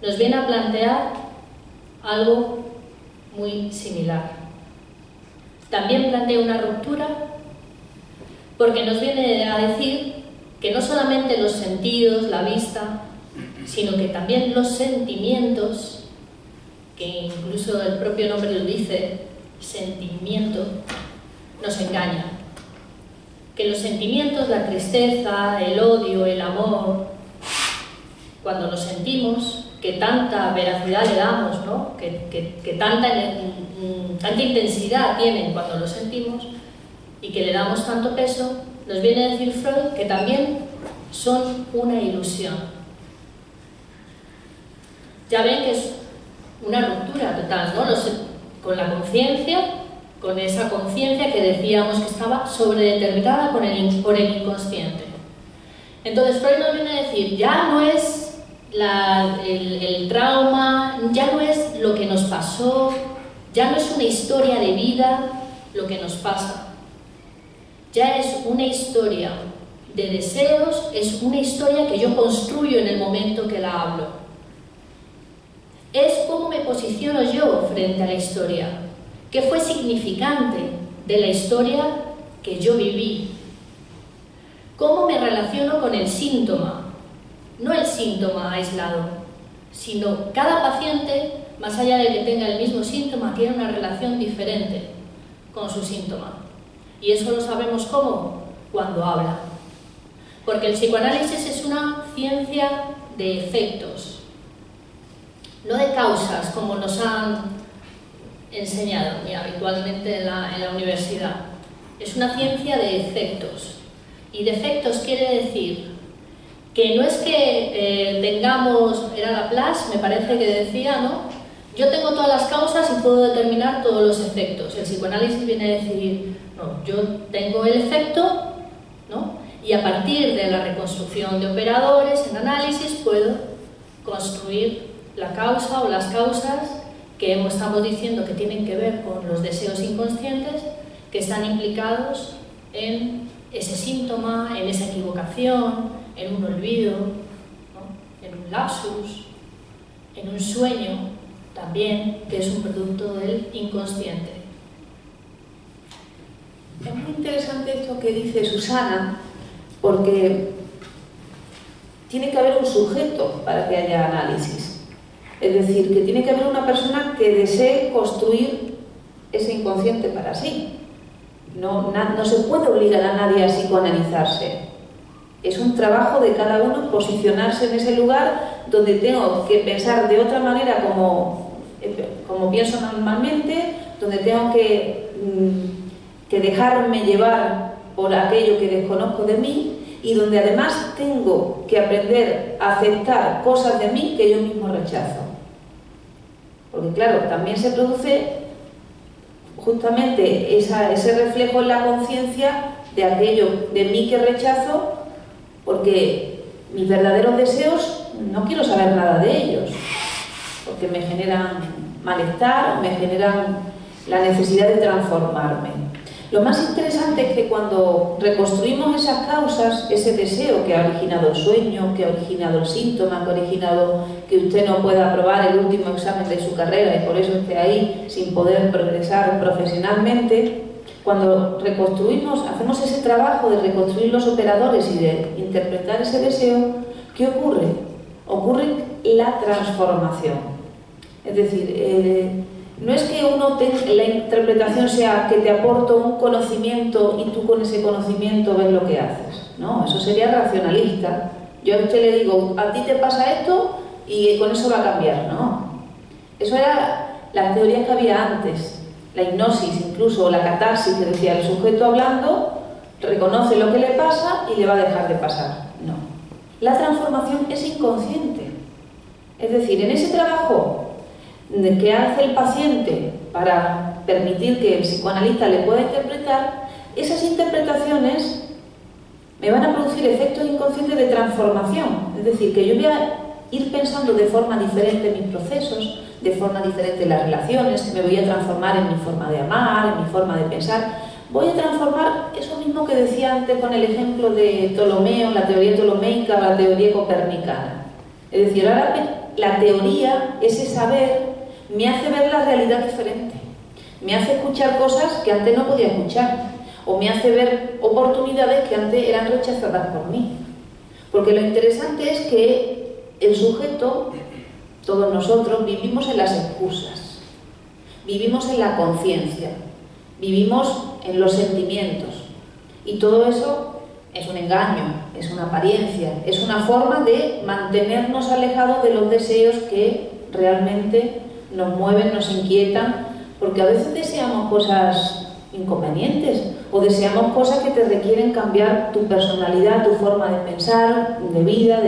nos viene a plantear algo muy similar. También plantea una ruptura porque nos viene a decir que no solamente los sentidos, la vista, sino que también los sentimientos, que incluso el propio nombre lo dice, sentimiento, nos engañan. Que los sentimientos, la tristeza, el odio, el amor, cuando nos sentimos, que tanta veracidad le damos, ¿no?, que tanta intensidad tienen cuando lo sentimos y que le damos tanto peso, nos viene a decir Freud que también son una ilusión. Ya ven que es una ruptura total, ¿no?, con la conciencia, con esa conciencia que decíamos que estaba sobredeterminada por el inconsciente. Entonces Freud nos viene a decir, ya no es el trauma, ya no es lo que nos pasó, ya no es una historia de vida lo que nos pasa, ya es una historia de deseos, es una historia que yo construyo en el momento que la hablo. Es cómo me posiciono yo frente a la historia, qué fue significante de la historia que yo viví, cómo me relaciono con el síntoma, no el síntoma aislado, sino cada paciente, más allá de que tenga el mismo síntoma, tiene una relación diferente con su síntoma. Y eso lo sabemos cómo, cuando habla. Porque el psicoanálisis es una ciencia de efectos, no de causas, como nos han enseñado ya habitualmente en la universidad. Es una ciencia de efectos. Y de efectos quiere decir que no es que tengamos, era Laplace, me parece que decía, ¿no?, yo tengo todas las causas y puedo determinar todos los efectos. El psicoanálisis viene a decir, no, yo tengo el efecto, ¿no?, y a partir de la reconstrucción de operadores en análisis puedo construir la causa o las causas que estamos diciendo que tienen que ver con los deseos inconscientes que están implicados en ese síntoma, en esa equivocación, en un olvido, ¿no?, en un lapsus, en un sueño también, que es un producto del inconsciente. Es muy interesante esto que dice Susana, porque tiene que haber un sujeto para que haya análisis. Es decir, que tiene que haber una persona que desee construir ese inconsciente para sí. No se puede obligar a nadie a psicoanalizarse. Es un trabajo de cada uno posicionarse en ese lugar donde tengo que pensar de otra manera como pienso normalmente, donde tengo que dejarme llevar por aquello que desconozco de mí y donde además tengo que aprender a aceptar cosas de mí que yo mismo rechazo. Porque claro, también se produce justamente ese reflejo en la conciencia de aquello de mí que rechazo, porque mis verdaderos deseos no quiero saber nada de ellos, porque me generan malestar, me generan la necesidad de transformarme. Lo más interesante es que cuando reconstruimos esas causas, ese deseo que ha originado el sueño, que ha originado el síntoma, que ha originado que usted no pueda aprobar el último examen de su carrera y por eso esté ahí sin poder progresar profesionalmente, cuando reconstruimos, hacemos ese trabajo de reconstruir los operadores y de interpretar ese deseo, ¿qué ocurre? Ocurre la transformación. Es decir, no es que la interpretación sea que te aporto un conocimiento y tú con ese conocimiento ves lo que haces. No, eso sería racionalista. Yo a usted le digo, a ti te pasa esto y con eso va a cambiar. No. Eso eran las teorías que había antes. La hipnosis, incluso la catarsis, que decía el sujeto hablando, reconoce lo que le pasa y le va a dejar de pasar. No. La transformación es inconsciente. Es decir, en ese trabajo que hace el paciente para permitir que el psicoanalista le pueda interpretar, esas interpretaciones me van a producir efectos inconscientes de transformación. Es decir, que yo voy a ir pensando de forma diferente mis procesos, de forma diferente las relaciones, me voy a transformar en mi forma de amar, en mi forma de pensar. Voy a transformar eso mismo que decía antes con el ejemplo de Ptolomeo, la teoría ptolomeica, la teoría copernicana. Es decir, ahora la teoría, ese saber, me hace ver la realidad diferente, me hace escuchar cosas que antes no podía escuchar, o me hace ver oportunidades que antes eran rechazadas por mí. Porque lo interesante es que el sujeto, todos nosotros vivimos en las excusas, vivimos en la conciencia, vivimos en los sentimientos, y todo eso es un engaño, es una apariencia, es una forma de mantenernos alejados de los deseos que realmente nos mueven, nos inquietan, porque a veces deseamos cosas inconvenientes o deseamos cosas que te requieren cambiar tu personalidad, tu forma de pensar, de vida,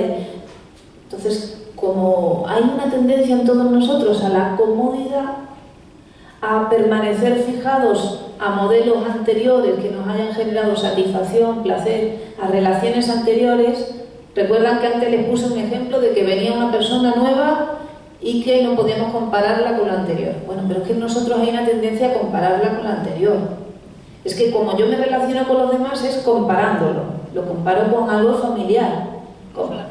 Entonces, como hay una tendencia en todos nosotros a la comodidad, a permanecer fijados a modelos anteriores que nos hayan generado satisfacción, placer, a relaciones anteriores. Recuerdan que antes les puse un ejemplo de que venía una persona nueva y que no podíamos compararla con la anterior. Bueno, pero es que nosotros hay una tendencia a compararla con la anterior. Es que como yo me relaciono con los demás es comparándolo, lo comparo con algo familiar, con la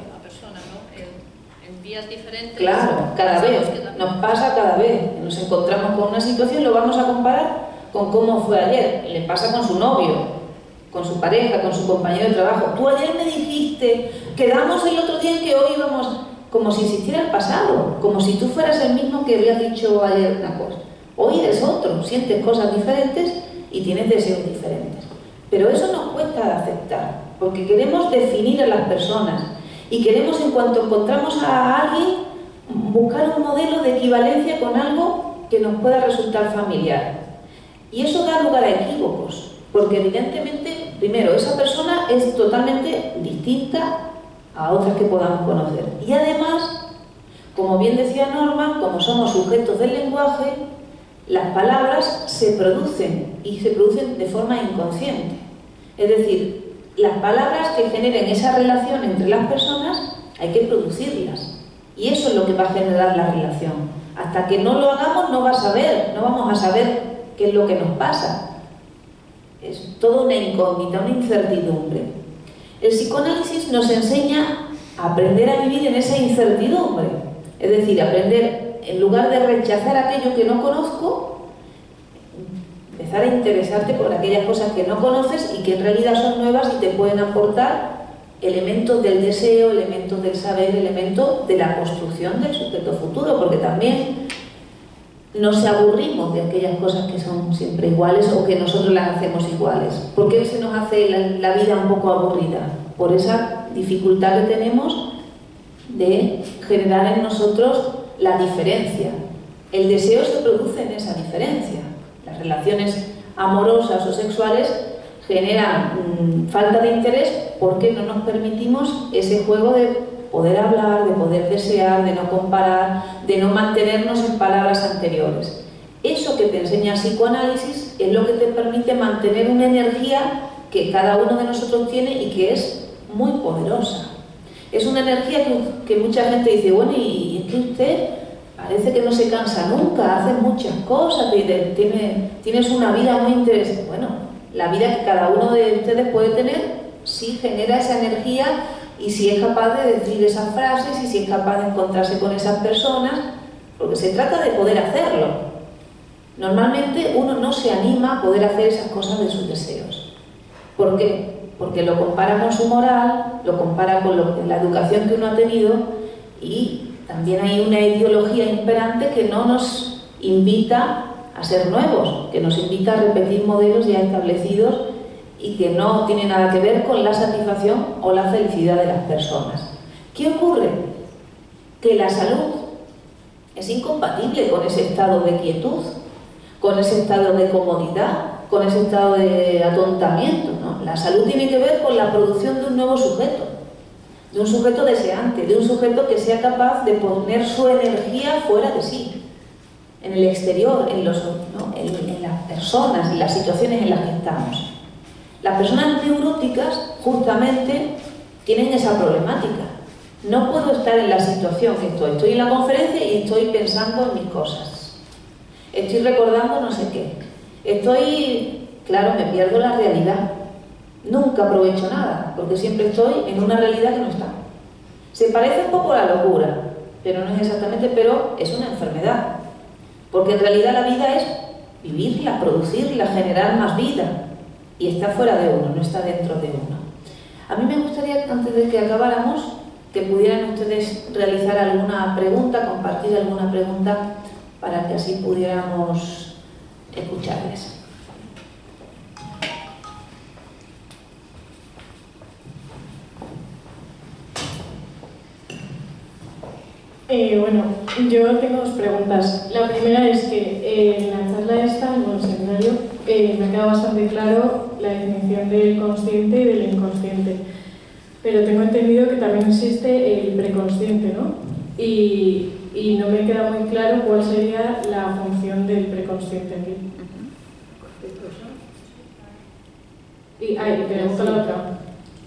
diferentes. Claro, cada vez, nos pasa cada vez, nos encontramos con una situación, lo vamos a comparar con cómo fue ayer, le pasa con su novio, con su pareja, con su compañero de trabajo. Tú ayer me dijiste, quedamos el otro día en que hoy íbamos, como si existiera el pasado, como si tú fueras el mismo que habías dicho ayer una cosa. Hoy eres otro, sientes cosas diferentes y tienes deseos diferentes. Pero eso nos cuesta aceptar, porque queremos definir a las personas. Y queremos, en cuanto encontramos a alguien, buscar un modelo de equivalencia con algo que nos pueda resultar familiar. Y eso da lugar a equívocos, porque evidentemente, primero, esa persona es totalmente distinta a otras que podamos conocer. Y además, como bien decía Norma, como somos sujetos del lenguaje, las palabras se producen, y se producen de forma inconsciente. Es decir, las palabras que generen esa relación entre las personas hay que producirlas. Y eso es lo que va a generar la relación. Hasta que no lo hagamos no va a saber, no vamos a saber qué es lo que nos pasa. Es toda una incógnita, una incertidumbre. El psicoanálisis nos enseña a aprender a vivir en esa incertidumbre. Es decir, aprender, en lugar de rechazar aquello que no conozco, empezar a interesarte por aquellas cosas que no conoces y que en realidad son nuevas y te pueden aportar elementos del deseo, elementos del saber, elementos de la construcción del sujeto futuro, porque también nos aburrimos de aquellas cosas que son siempre iguales o que nosotros las hacemos iguales. ¿Por qué se nos hace la vida un poco aburrida? Por esa dificultad que tenemos de generar en nosotros la diferencia. El deseo se produce en esa diferencia. Las relaciones amorosas o sexuales generan falta de interés porque no nos permitimos ese juego de poder hablar, de poder desear, de no comparar, de no mantenernos en palabras anteriores. Eso que te enseña psicoanálisis es lo que te permite mantener una energía que cada uno de nosotros tiene y que es muy poderosa. Es una energía que mucha gente dice, bueno, y es que usted parece que no se cansa nunca, hace muchas cosas, tienes una vida muy interesante. Bueno, la vida que cada uno de ustedes puede tener sí genera esa energía. Y si es capaz de decir esas frases y si es capaz de encontrarse con esas personas, porque se trata de poder hacerlo. Normalmente uno no se anima a poder hacer esas cosas de sus deseos. ¿Por qué? Porque lo compara con su moral, lo compara con la educación que uno ha tenido y también hay una ideología imperante que no nos invita a ser nuevos, que nos invita a repetir modelos ya establecidos y que no tiene nada que ver con la satisfacción o la felicidad de las personas. ¿Qué ocurre? Que la salud es incompatible con ese estado de quietud, con ese estado de comodidad, con ese estado de atontamiento, ¿no? La salud tiene que ver con la producción de un nuevo sujeto, de un sujeto deseante, de un sujeto que sea capaz de poner su energía fuera de sí, en el exterior, en las personas, en las situaciones en las que estamos. Las personas neuróticas justamente tienen esa problemática. No puedo estar en la situación que estoy. Estoy en la conferencia y estoy pensando en mis cosas. Estoy recordando no sé qué. Claro, me pierdo la realidad. Nunca aprovecho nada, porque siempre estoy en una realidad que no está. Se parece un poco a la locura, pero no es exactamente, pero es una enfermedad. Porque en realidad la vida es vivirla, producirla, generar más vida. Y está fuera de uno, no está dentro de uno. A mí me gustaría, antes de que acabáramos, que pudieran ustedes realizar alguna pregunta, compartir alguna pregunta, para que así pudiéramos escucharles. Bueno, yo tengo dos preguntas. La primera es que en la charla esta, en el seminario, me ha quedado bastante claro la definición del consciente y del inconsciente. Pero tengo entendido que también existe el preconsciente, ¿no? Y no me queda muy claro cuál sería la función del preconsciente aquí. Y pregunto la otra.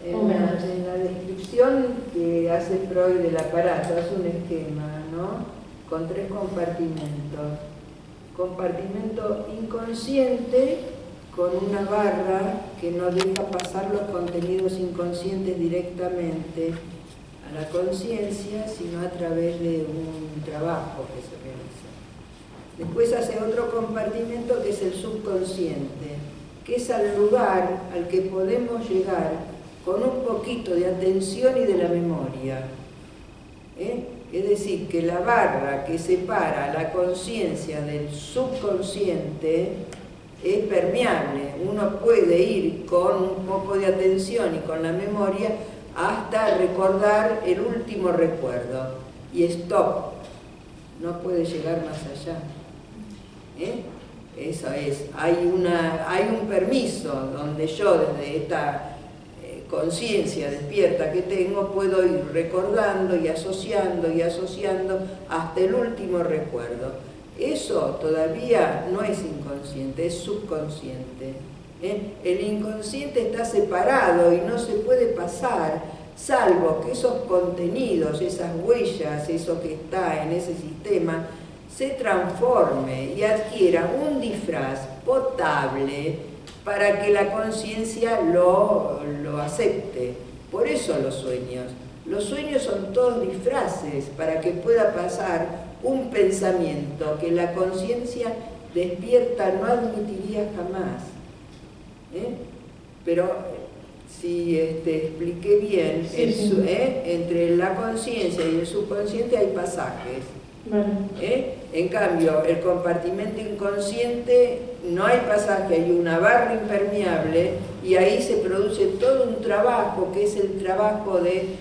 En la descripción que hace Freud del aparato es un esquema, ¿no? Con tres compartimentos. Compartimento inconsciente con una barra que no deja pasar los contenidos inconscientes directamente a la conciencia, sino a través de un trabajo que se realiza. Después hace otro compartimento que es el subconsciente, que es al lugar al que podemos llegar con un poquito de atención y de la memoria. Es decir, que la barra que separa la conciencia del subconsciente es permeable. Uno puede ir con un poco de atención y con la memoria hasta recordar el último recuerdo. Y stop, no puede llegar más allá. Eso es, hay un permiso donde yo desde esta conciencia despierta que tengo, puedo ir recordando y asociando hasta el último recuerdo. Eso todavía no es inconsciente, es subconsciente. El inconsciente está separado y no se puede pasar salvo que esos contenidos, esas huellas, eso que está en ese sistema, se transforme y adquiera un disfraz potable para que la conciencia lo acepte. Por eso los sueños. Los sueños son todos disfraces para que pueda pasar un pensamiento que la conciencia despierta no admitiría jamás. Pero si expliqué bien, sí, sí. Entre la conciencia y el subconsciente hay pasajes. Vale. En cambio, el compartimento inconsciente no hay pasaje, hay una barra impermeable y ahí se produce todo un trabajo que es el trabajo de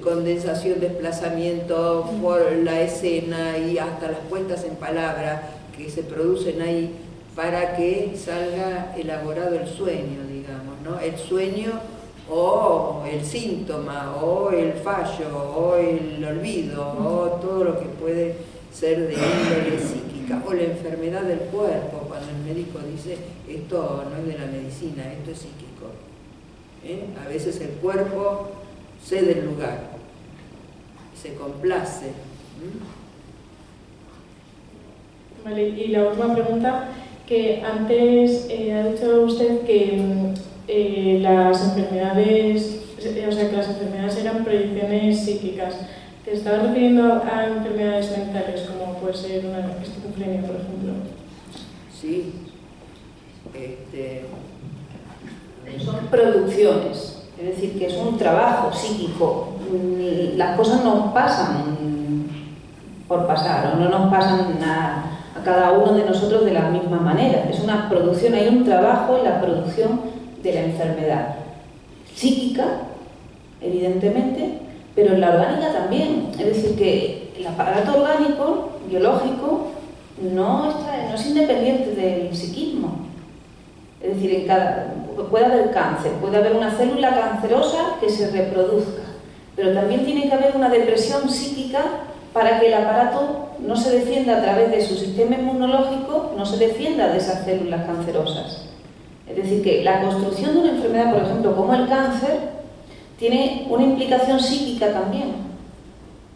condensación, desplazamiento por la escena y hasta las puestas en palabra que se producen ahí para que salga elaborado el sueño, digamos, ¿no? El sueño o el síntoma o el fallo o el olvido o todo lo que puede ser de índole psíquica o la enfermedad del cuerpo, cuando el médico dice esto no es de la medicina, esto es psíquico. A veces el cuerpo cede el lugar, se complace. Vale, y la última pregunta, que antes ha dicho usted que las enfermedades, o sea, que las enfermedades eran proyecciones psíquicas. ¿Te estabas refiriendo a enfermedades mentales, como puede ser una esquizofrenia, por ejemplo? Sí. Son producciones. Es decir, que es un trabajo psíquico, las cosas nos pasan por pasar, o no nos pasan a cada uno de nosotros de la misma manera. Es una producción, hay un trabajo en la producción de la enfermedad, psíquica, evidentemente, pero en la orgánica también. Es decir, que el aparato orgánico, biológico, no es independiente del psiquismo. Es decir, en cada, puede haber cáncer, puede haber una célula cancerosa que se reproduzca, pero también tiene que haber una depresión psíquica para que el aparato no se defienda a través de su sistema inmunológico, no se defienda de esas células cancerosas. Es decir, que la construcción de una enfermedad, por ejemplo, como el cáncer, tiene una implicación psíquica también.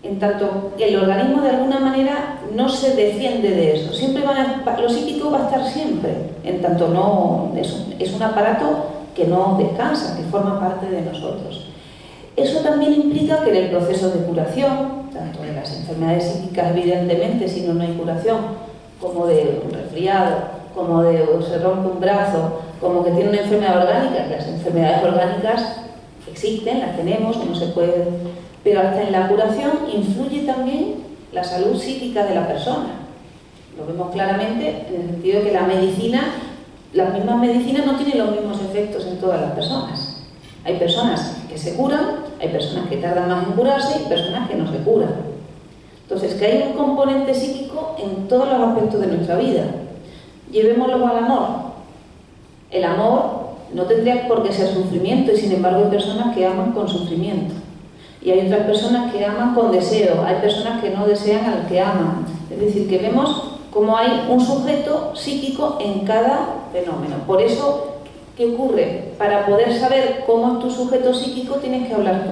En tanto, el organismo de alguna manera no se defiende de eso. Siempre lo psíquico va a estar siempre. En tanto, es un aparato que no descansa, que forma parte de nosotros. Eso también implica que en el proceso de curación, tanto de las enfermedades psíquicas, evidentemente, si no hay curación, como de un resfriado, como de se rompe un brazo, como que tiene una enfermedad orgánica, las enfermedades orgánicas existen, las tenemos, no se puede. Pero hasta en la curación influye también la salud psíquica de la persona. Lo vemos claramente en el sentido de que la medicina, las mismas medicinas no tienen los mismos efectos en todas las personas. Hay personas que se curan, hay personas que tardan más en curarse y personas que no se curan. Entonces, que hay un componente psíquico en todos los aspectos de nuestra vida. Llevémoslo al amor. El amor no tendría por qué ser sufrimiento y sin embargo hay personas que aman con sufrimiento. Y hay otras personas que aman con deseo, hay personas que no desean al que aman. Es decir, que vemos cómo hay un sujeto psíquico en cada fenómeno. Por eso, ¿qué ocurre? Para poder saber cómo es tu sujeto psíquico tienes que hablar tú.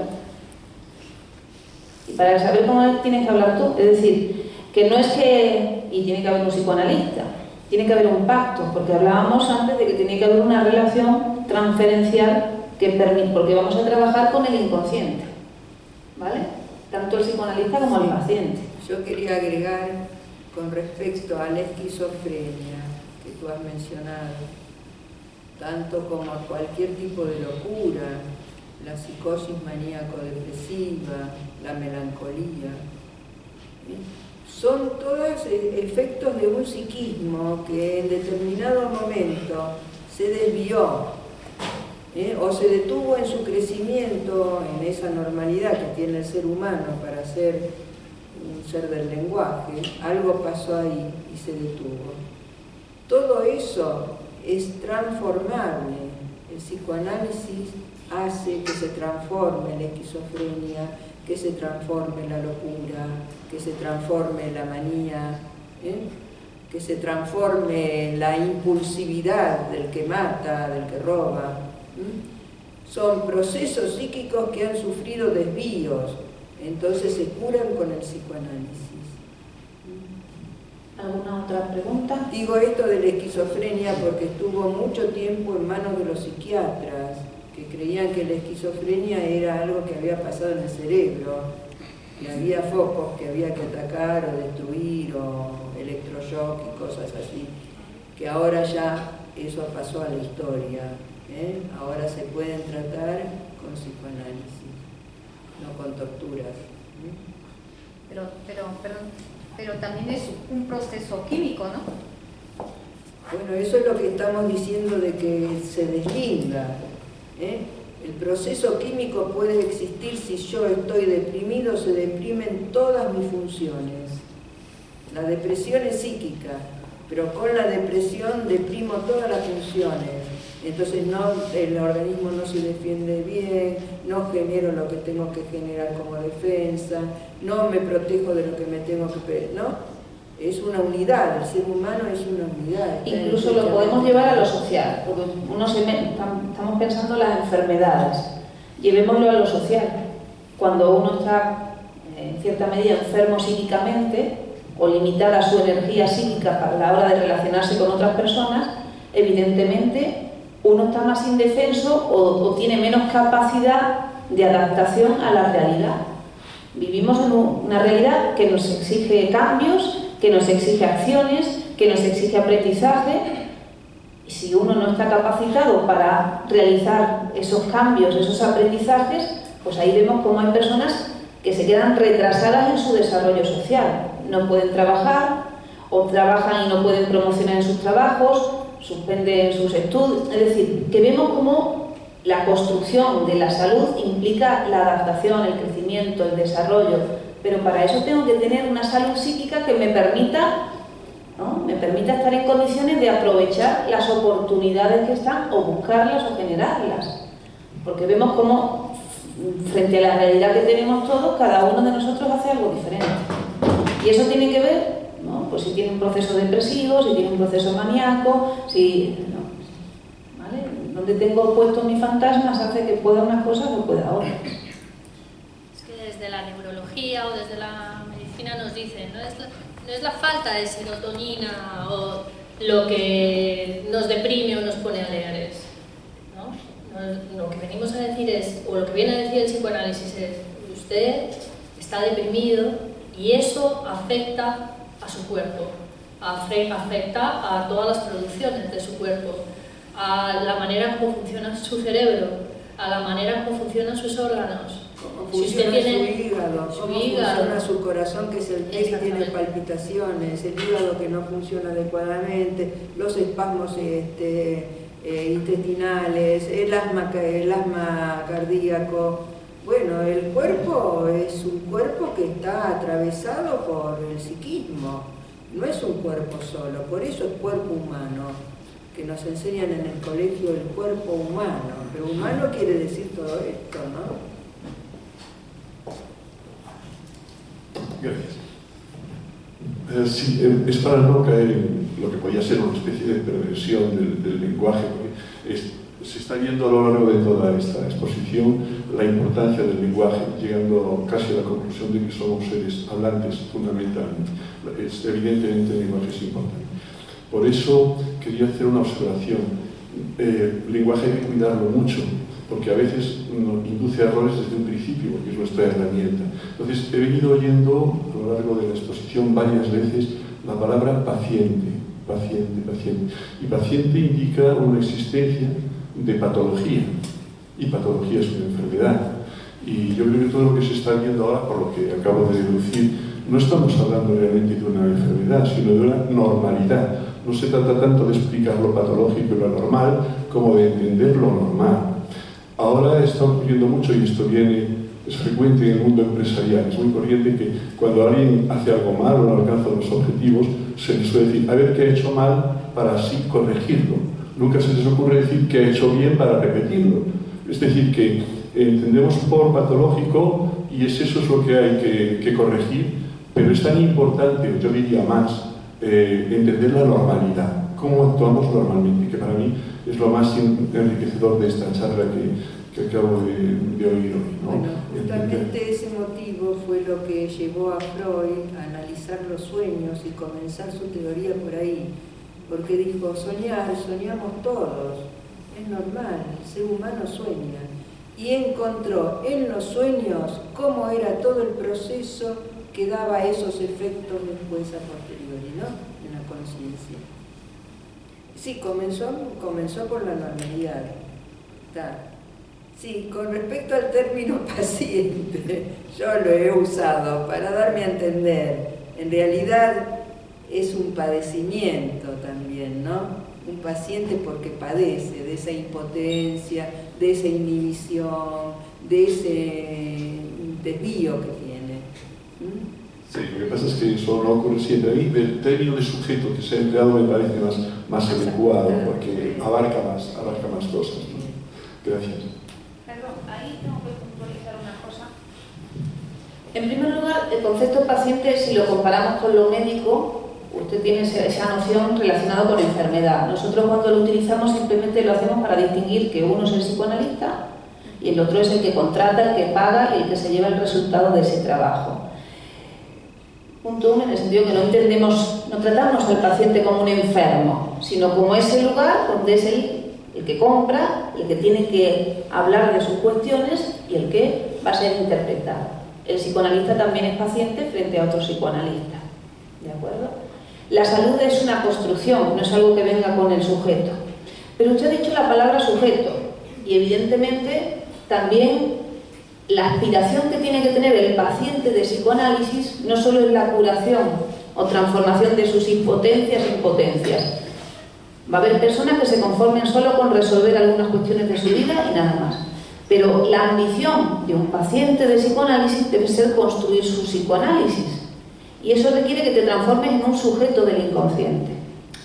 Y para saber cómo es tienes que hablar tú. Es decir, que no es que... Y tiene que haber un psicoanalista, tiene que haber un pacto, porque hablábamos antes de que tiene que haber una relación transferencial que permite, porque vamos a trabajar con el inconsciente. ¿Vale? Tanto el psicoanalista como el paciente. Yo quería agregar con respecto a la esquizofrenia que tú has mencionado, tanto como a cualquier tipo de locura, la psicosis maníaco-depresiva, la melancolía, son todos efectos de un psiquismo que en determinado momento se desvió. O se detuvo en su crecimiento, en esa normalidad que tiene el ser humano para ser un ser del lenguaje, algo pasó ahí y se detuvo. Todo eso es transformable, el psicoanálisis hace que se transforme la esquizofrenia, que se transforme la locura, que se transforme la manía, que se transforme la impulsividad del que mata, del que roba. son procesos psíquicos que han sufrido desvíos, entonces se curan con el psicoanálisis. ¿Alguna otra pregunta? Digo esto de la esquizofrenia porque estuvo mucho tiempo en manos de los psiquiatras que creían que la esquizofrenia era algo que había pasado en el cerebro, que había focos que había que atacar o destruir o electroshock y cosas así, que ahora ya eso pasó a la historia, ¿eh? Ahora se pueden tratar con psicoanálisis, no con torturas. ¿Eh? Pero también es un proceso químico, ¿no? Bueno, eso es lo que estamos diciendo de que se deslinda, ¿eh? El proceso químico puede existir si yo estoy deprimido, se deprimen todas mis funciones. La depresión es psíquica, pero con la depresión deprimo todas las funciones. Entonces no, el organismo no se defiende bien, no genero lo que tengo que generar como defensa, no me protejo de lo que me tengo que... ¿no? Es una unidad, el ser humano es una unidad. Incluso lo podemos llevar a lo social, porque estamos pensando en las enfermedades, llevémoslo a lo social. Cuando uno está en cierta medida enfermo psíquicamente o limitada su energía psíquica a la hora de relacionarse con otras personas, evidentemente uno está más indefenso o tiene menos capacidad de adaptación a la realidad. Vivimos en una realidad que nos exige cambios, que nos exige acciones, que nos exige aprendizaje, y si uno no está capacitado para realizar esos cambios, esos aprendizajes, pues ahí vemos cómo hay personas que se quedan retrasadas en su desarrollo social. No pueden trabajar, o trabajan y no pueden promocionar en sus trabajos, suspenden sus estudios. Es decir, que vemos cómo la construcción de la salud implica la adaptación, el crecimiento, el desarrollo. Pero para eso tengo que tener una salud psíquica que me permita, ¿no?, me permita estar en condiciones de aprovechar las oportunidades que están, o buscarlas o generarlas. Porque vemos cómo, frente a la realidad que tenemos todos, cada uno de nosotros hace algo diferente. Y eso tiene que ver, ¿no?, pues si tiene un proceso depresivo, si tiene un proceso maníaco, si... ¿no? ¿Vale? Donde tengo puestos mis fantasmas hace que pueda unas cosas o pueda otras. Desde la neurología o desde la medicina nos dicen, no es la falta de serotonina o lo que nos deprime o nos pone alegres, ¿no? Lo que venimos a decir es, o lo que viene a decir el psicoanálisis es, usted está deprimido y eso afecta a su cuerpo, afecta a todas las producciones de su cuerpo, a la manera como funciona su cerebro, a la manera como funcionan sus órganos. Cómo funciona su hígado, funciona su corazón, que es el que tiene palpitaciones, el hígado que no funciona adecuadamente, los espasmos intestinales, el asma cardíaco. Bueno, el cuerpo es un cuerpo que está atravesado por el psiquismo, no es un cuerpo solo, por eso es cuerpo humano, que nos enseñan en el colegio el cuerpo humano, pero humano quiere decir todo esto, ¿no? Gracias. Sí, es para no caer en lo que podría ser una especie de perversión del lenguaje, porque se está viendo a lo largo de toda esta exposición la importancia del lenguaje, llegando casi a la conclusión de que somos seres hablantes fundamentalmente. Evidentemente el lenguaje es importante. Por eso quería hacer una observación. El lenguaje hay que cuidarlo mucho, porque a veces nos induce a errores desde un principio, porque es nuestra herramienta. Entonces, he venido oyendo a lo largo de la exposición varias veces la palabra paciente, paciente, paciente. Y paciente indica una existencia de patología, y patología es una enfermedad. Y yo creo que todo lo que se está viendo ahora, por lo que acabo de deducir, no estamos hablando realmente de una enfermedad, sino de una normalidad. No se trata tanto de explicar lo patológico y lo normal, como de entender lo normal. Ahora está ocurriendo mucho, y esto es frecuente en el mundo empresarial, es muy corriente que cuando alguien hace algo mal o no alcanza los objetivos, se les suele decir, a ver qué ha hecho mal para así corregirlo. Nunca se les ocurre decir qué ha hecho bien para repetirlo. Es decir, que entendemos por patológico, y eso es lo que hay que corregir, pero es tan importante, yo diría más, entender la normalidad. Cómo actuamos normalmente, que para mí es lo más enriquecedor de esta charla que acabo de oír hoy, ¿no? Bueno, justamente ese motivo fue lo que llevó a Freud a analizar los sueños y comenzar su teoría por ahí, porque dijo, soñamos todos, es normal, el ser humano sueña, y encontró en los sueños cómo era todo el proceso que daba esos efectos después a posteriori, ¿no?, en la conciencia. Sí, comenzó por la normalidad. Está. Sí, con respecto al término paciente, yo lo he usado para darme a entender. En realidad es un padecimiento también, ¿no? Un paciente porque padece de esa impotencia, de esa inhibición, de ese desvío que tiene. Sí, lo que pasa es que eso no ocurre siempre. A mí el término de sujeto que se ha empleado me parece más adecuado, porque abarca más cosas, ¿no? Gracias. Perdón, ahí tengo que puntualizar una cosa. En primer lugar, el concepto paciente, si lo comparamos con lo médico, usted tiene esa noción relacionada con enfermedad. Nosotros cuando lo utilizamos simplemente lo hacemos para distinguir que uno es el psicoanalista y el otro es el que contrata, el que paga y el que se lleva el resultado de ese trabajo. Punto uno, en el sentido que no entendemos, no tratamos al paciente como un enfermo, sino como ese lugar donde es el que compra, el que tiene que hablar de sus cuestiones y el que va a ser interpretado. El psicoanalista también es paciente frente a otro psicoanalista, ¿de acuerdo? La salud es una construcción, no es algo que venga con el sujeto. Pero usted ha dicho la palabra sujeto y evidentemente también la aspiración que tiene que tener el paciente de psicoanálisis no solo es la curación o transformación de sus impotencias. Va a haber personas que se conformen solo con resolver algunas cuestiones de su vida y nada más. Pero la ambición de un paciente de psicoanálisis debe ser construir su psicoanálisis. Y eso requiere que te transformes en un sujeto del inconsciente.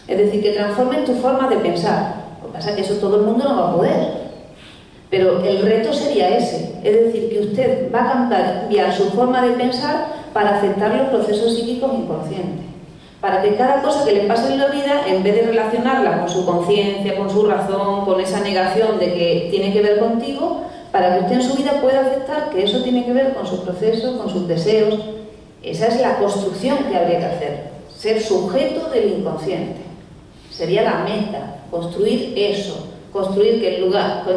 Es decir, que transformes tu forma de pensar. Lo que pasa es que eso todo el mundo no va a poder. Pero el reto sería ese. Es decir, que usted va a cambiar su forma de pensar para aceptar los procesos psíquicos inconscientes. Para que cada cosa que le pase en la vida, en vez de relacionarla con su conciencia, con su razón, con esa negación de que tiene que ver contigo, para que usted en su vida pueda aceptar que eso tiene que ver con sus procesos, con sus deseos. Esa es la construcción que habría que hacer, ser sujeto del inconsciente. Sería la meta, construir eso, construir que en lugar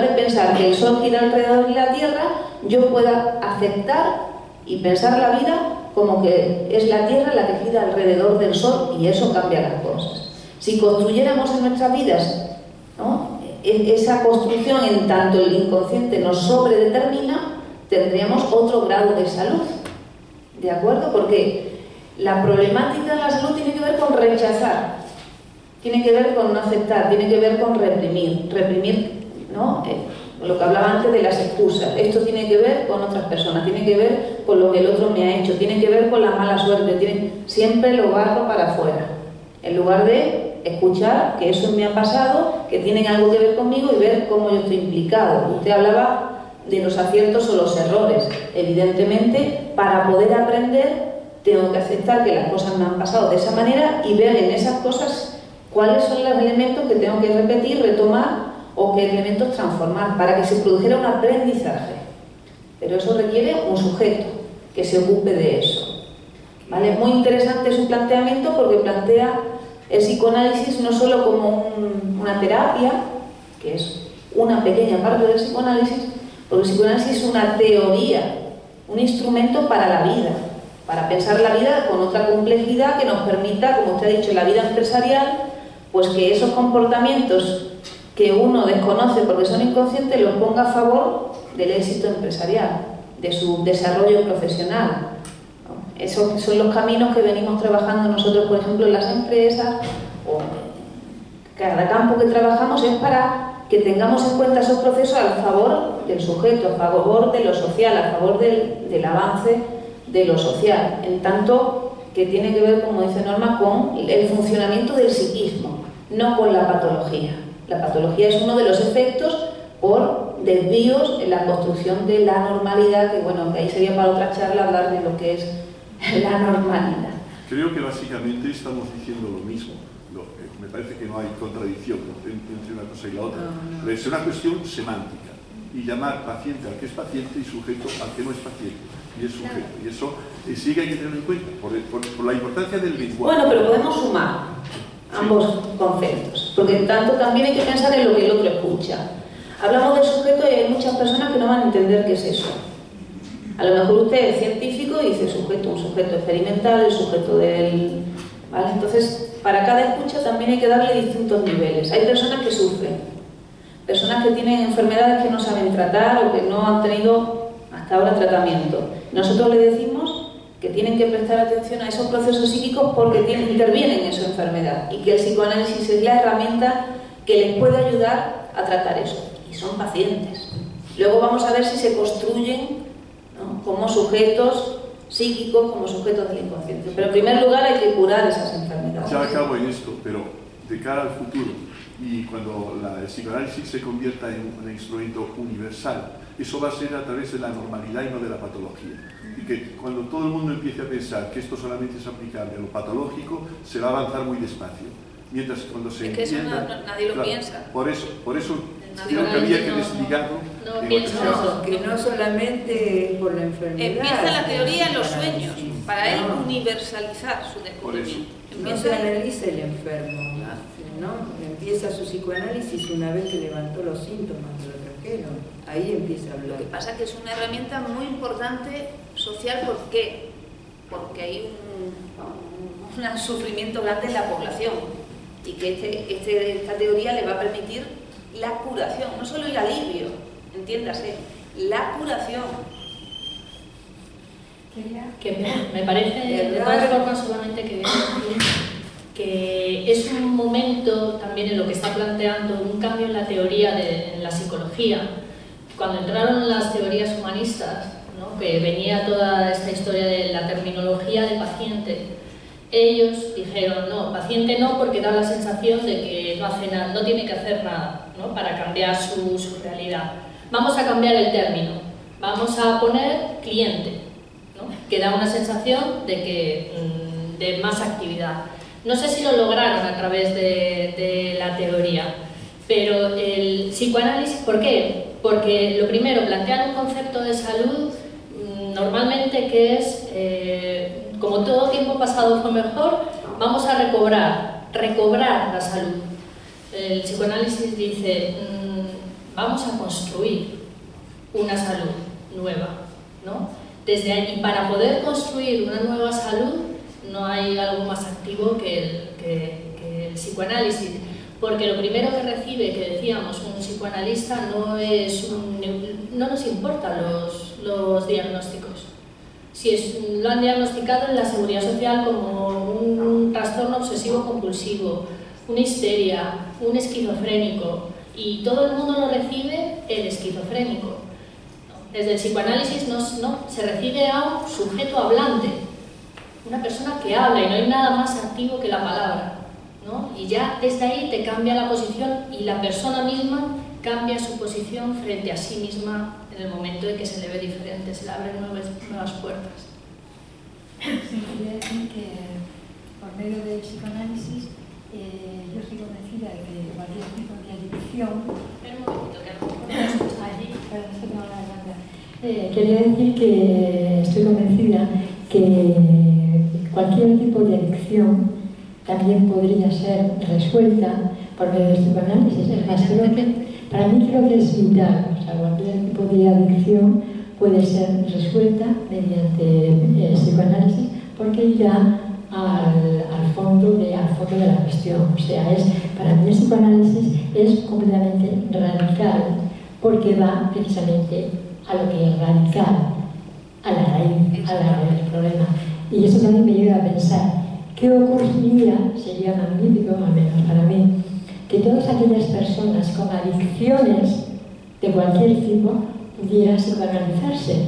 de pensar que el sol gira alrededor de la tierra, yo pueda aceptar y pensar la vida como que es la Tierra la que gira alrededor del Sol y eso cambia las cosas. Si construyéramos en nuestras vidas, ¿no?, esa construcción en tanto el inconsciente nos sobredetermina, tendríamos otro grado de salud, ¿de acuerdo? Porque la problemática de la salud tiene que ver con rechazar, tiene que ver con no aceptar, tiene que ver con reprimir, ¿no?, lo que hablaba antes de las excusas. Esto tiene que ver con otras personas, tiene que ver con lo que el otro me ha hecho, tiene que ver con la mala suerte, siempre lo barro para afuera, en lugar de escuchar que eso me ha pasado, que tienen algo que ver conmigo y ver cómo yo estoy implicado. Usted hablaba de los aciertos o los errores. Evidentemente, para poder aprender tengo que aceptar que las cosas me han pasado de esa manera y ver en esas cosas cuáles son los elementos que tengo que repetir, retomar, o qué elementos transformar, para que se produjera un aprendizaje. Pero eso requiere un sujeto que se ocupe de eso, ¿vale? Es muy interesante su planteamiento porque plantea el psicoanálisis no solo como una terapia, que es una pequeña parte del psicoanálisis, porque el psicoanálisis es una teoría, un instrumento para la vida, para pensar la vida con otra complejidad que nos permita, como usted ha dicho, en la vida empresarial, pues que esos comportamientos que uno desconoce porque son inconscientes, los ponga a favor del éxito empresarial, de su desarrollo profesional. Esos son los caminos que venimos trabajando nosotros, por ejemplo, en las empresas, o cada campo que trabajamos es para que tengamos en cuenta esos procesos a favor del sujeto, a favor de lo social, a favor del avance de lo social, en tanto que tiene que ver, como dice Norma, con el funcionamiento del psiquismo, no con la patología. La patología es uno de los efectos por desvíos en la construcción de la normalidad, que bueno, que ahí sería para otra charla hablar de lo que es la normalidad. Creo que básicamente estamos diciendo lo mismo. Me parece que no hay contradicción entre una cosa y la otra. No, no. Es una cuestión semántica. y llamar paciente al que es paciente y sujeto al que no es paciente y es sujeto. Y eso sí que hay que tener en cuenta por la importancia del lenguaje. Bueno, pero podemos sumar ambos conceptos, porque tanto también hay que pensar en lo que el otro escucha. Hablamos de sujeto y hay muchas personas que no van a entender qué es eso. A lo mejor usted es científico y dice sujeto, un sujeto experimental, el sujeto del... ¿Vale? Entonces, para cada escucha también hay que darle distintos niveles. Hay personas que sufren, personas que tienen enfermedades que no saben tratar o que no han tenido hasta ahora tratamiento. Nosotros le decimos que tienen que prestar atención a esos procesos psíquicos porque intervienen en su enfermedad y que el psicoanálisis es la herramienta que les puede ayudar a tratar eso. Y son pacientes. Luego vamos a ver si se construyen, ¿no?, como sujetos psíquicos, como sujetos del inconsciente. Pero en primer lugar hay que curar esas enfermedades. Ya acabo en esto, pero de cara al futuro, y cuando el psicoanálisis se convierta en un instrumento universal, eso va a ser a través de la normalidad y no de la patología. Y que cuando todo el mundo empiece a pensar que esto solamente es aplicable a lo patológico, se va a avanzar muy despacio. Mientras cuando se entienda... Es que eso nadie lo piensa. Por eso creo que había que desligarlo. Que no solamente por la enfermedad. Empieza la teoría en los sueños, para él universalizar su descubrimiento. No se analiza el enfermo, ¿no? Empieza su psicoanálisis una vez que levantó los síntomas que lo trajeron. Ahí empieza a hablar. Lo que pasa es que es una herramienta muy importante social, ¿por qué? Porque hay un sufrimiento grande en la población y que esta teoría le va a permitir la curación, no solo el alivio, entiéndase, la curación. Que me parece, de todas formas, solamente que es un momento también en lo que está planteando un cambio en la teoría en la psicología. Cuando entraron las teorías humanistas, ¿no?, que venía toda esta historia de la terminología de paciente, ellos dijeron, no, paciente no, porque da la sensación de que no hace nada, no tiene que hacer nada, ¿no?, para cambiar su realidad. Vamos a cambiar el término, vamos a poner cliente, ¿no?, que da una sensación de más actividad. No sé si lo lograron a través de la teoría, pero el psicoanálisis, ¿por qué? Porque lo primero, plantean un concepto de salud normalmente que es... como todo tiempo pasado fue mejor, vamos a recobrar la salud. El psicoanálisis dice, vamos a construir una salud nueva, ¿no? Desde ahí, para poder construir una nueva salud, no hay algo más activo que el psicoanálisis, porque lo primero que recibe, que decíamos, un psicoanalista no nos importan los diagnósticos. Si lo han diagnosticado en la seguridad social como un trastorno obsesivo-compulsivo, una histeria, un esquizofrénico, y todo el mundo lo recibe el esquizofrénico. Desde el psicoanálisis se recibe a un sujeto hablante, una persona que habla, y no hay nada más activo que la palabra, ¿no? Y ya desde ahí te cambia la posición y la persona misma cambia su posición frente a sí misma en el momento de que se le ve diferente, se le abren nuevas puertas. Sí, quería decir que por medio del psicoanálisis yo estoy convencida de que cualquier tipo de adicción... Espera un momentito, que quería decir que estoy convencida que cualquier tipo de adicción también podría ser resuelta por medio del psicoanálisis. Es más, para mí creo que es vital, o sea, cualquier tipo de adicción puede ser resuelta mediante psicoanálisis, porque irá al fondo de la cuestión. O sea, para mí el psicoanálisis es completamente radical, porque va precisamente a lo que es radical, a la raíz del problema. Y eso también me lleva a pensar, ¿qué ocurriría? Sería magnífico, al menos para mí, que todas aquellas personas con adicciones de cualquier tipo pudieran psicoanalizarse.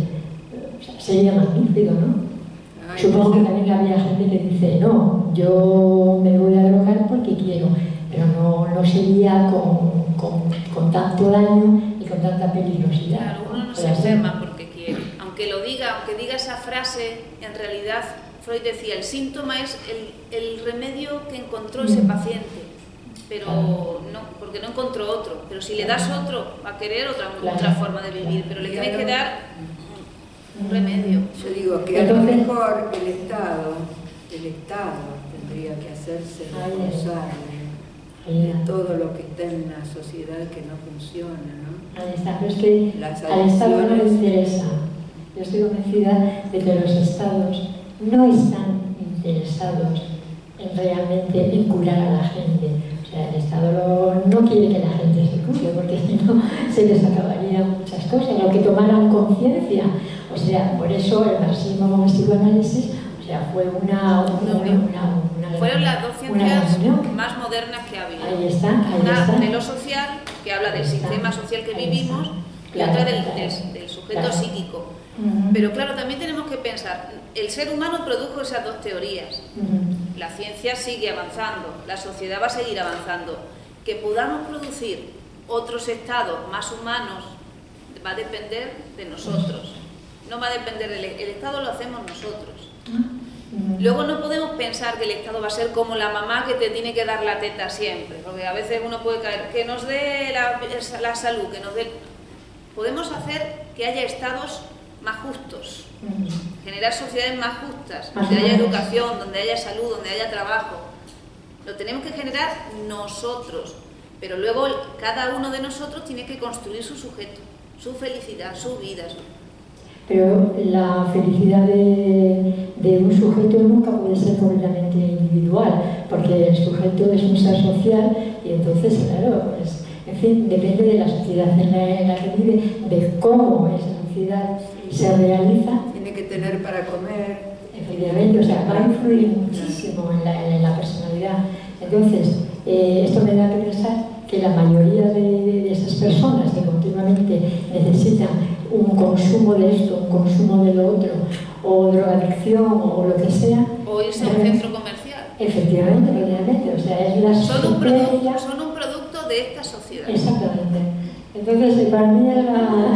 O sea, sería magnífico, ¿no? Ay, supongo que también había gente que dice, no, yo me voy a drogar porque quiero, pero no sería con tanto daño y con tanta peligrosidad. Claro, uno no se enferma porque quiere. Aunque lo diga, aunque diga esa frase, en realidad Freud decía, el síntoma es el remedio que encontró ese paciente. pero no, porque no encontró otro. Pero si le das otro, va a querer otra forma de vivir, pero le tienes que dar un remedio. Yo digo que a lo mejor el Estado tendría que hacerse responsable de todo lo que está en la sociedad que no funciona, ¿no? Al Estado no le interesa. Yo estoy convencida de que los Estados no están interesados en realmente en curar a la gente. O sea, el Estado no quiere que la gente se cure, porque si no se les acabarían muchas cosas, lo que tomaran conciencia. O sea, por eso el marxismo psicoanálisis, o sea, fue fueron las dos ciencias más modernas que ha habido. Ahí está. Una de lo social, que habla del sistema social que vivimos, y otra del sujeto psíquico. Pero claro, también tenemos que pensar, el ser humano produjo esas dos teorías. La ciencia sigue avanzando, la sociedad va a seguir avanzando. Que podamos producir otros estados más humanos va a depender de nosotros. No va a depender del Estado, lo hacemos nosotros. Luego no podemos pensar que el Estado va a ser como la mamá que te tiene que dar la teta siempre, porque a veces uno puede caer, que nos dé la salud, que nos dé... Podemos hacer que haya estados más justos, generar sociedades más justas, donde haya educación, donde haya salud, donde haya trabajo. Lo tenemos que generar nosotros, pero luego cada uno de nosotros tiene que construir su sujeto, su felicidad, su vida. Pero la felicidad de un sujeto nunca puede ser completamente individual, porque el sujeto es un ser social y entonces, claro, pues, en fin, depende de la sociedad en la que vive, de cómo esa sociedad se realiza. Tiene que tener para comer. Efectivamente, o sea, va a influir muchísimo en la personalidad. Entonces, esto me da que pensar que la mayoría de esas personas que continuamente necesitan un consumo de esto, un consumo de lo otro, o drogadicción, o lo que sea. O irse a un centro comercial. Efectivamente, o sea, es la sociedad. Son un producto de esta sociedad. Exactamente. Entonces, para mí es la...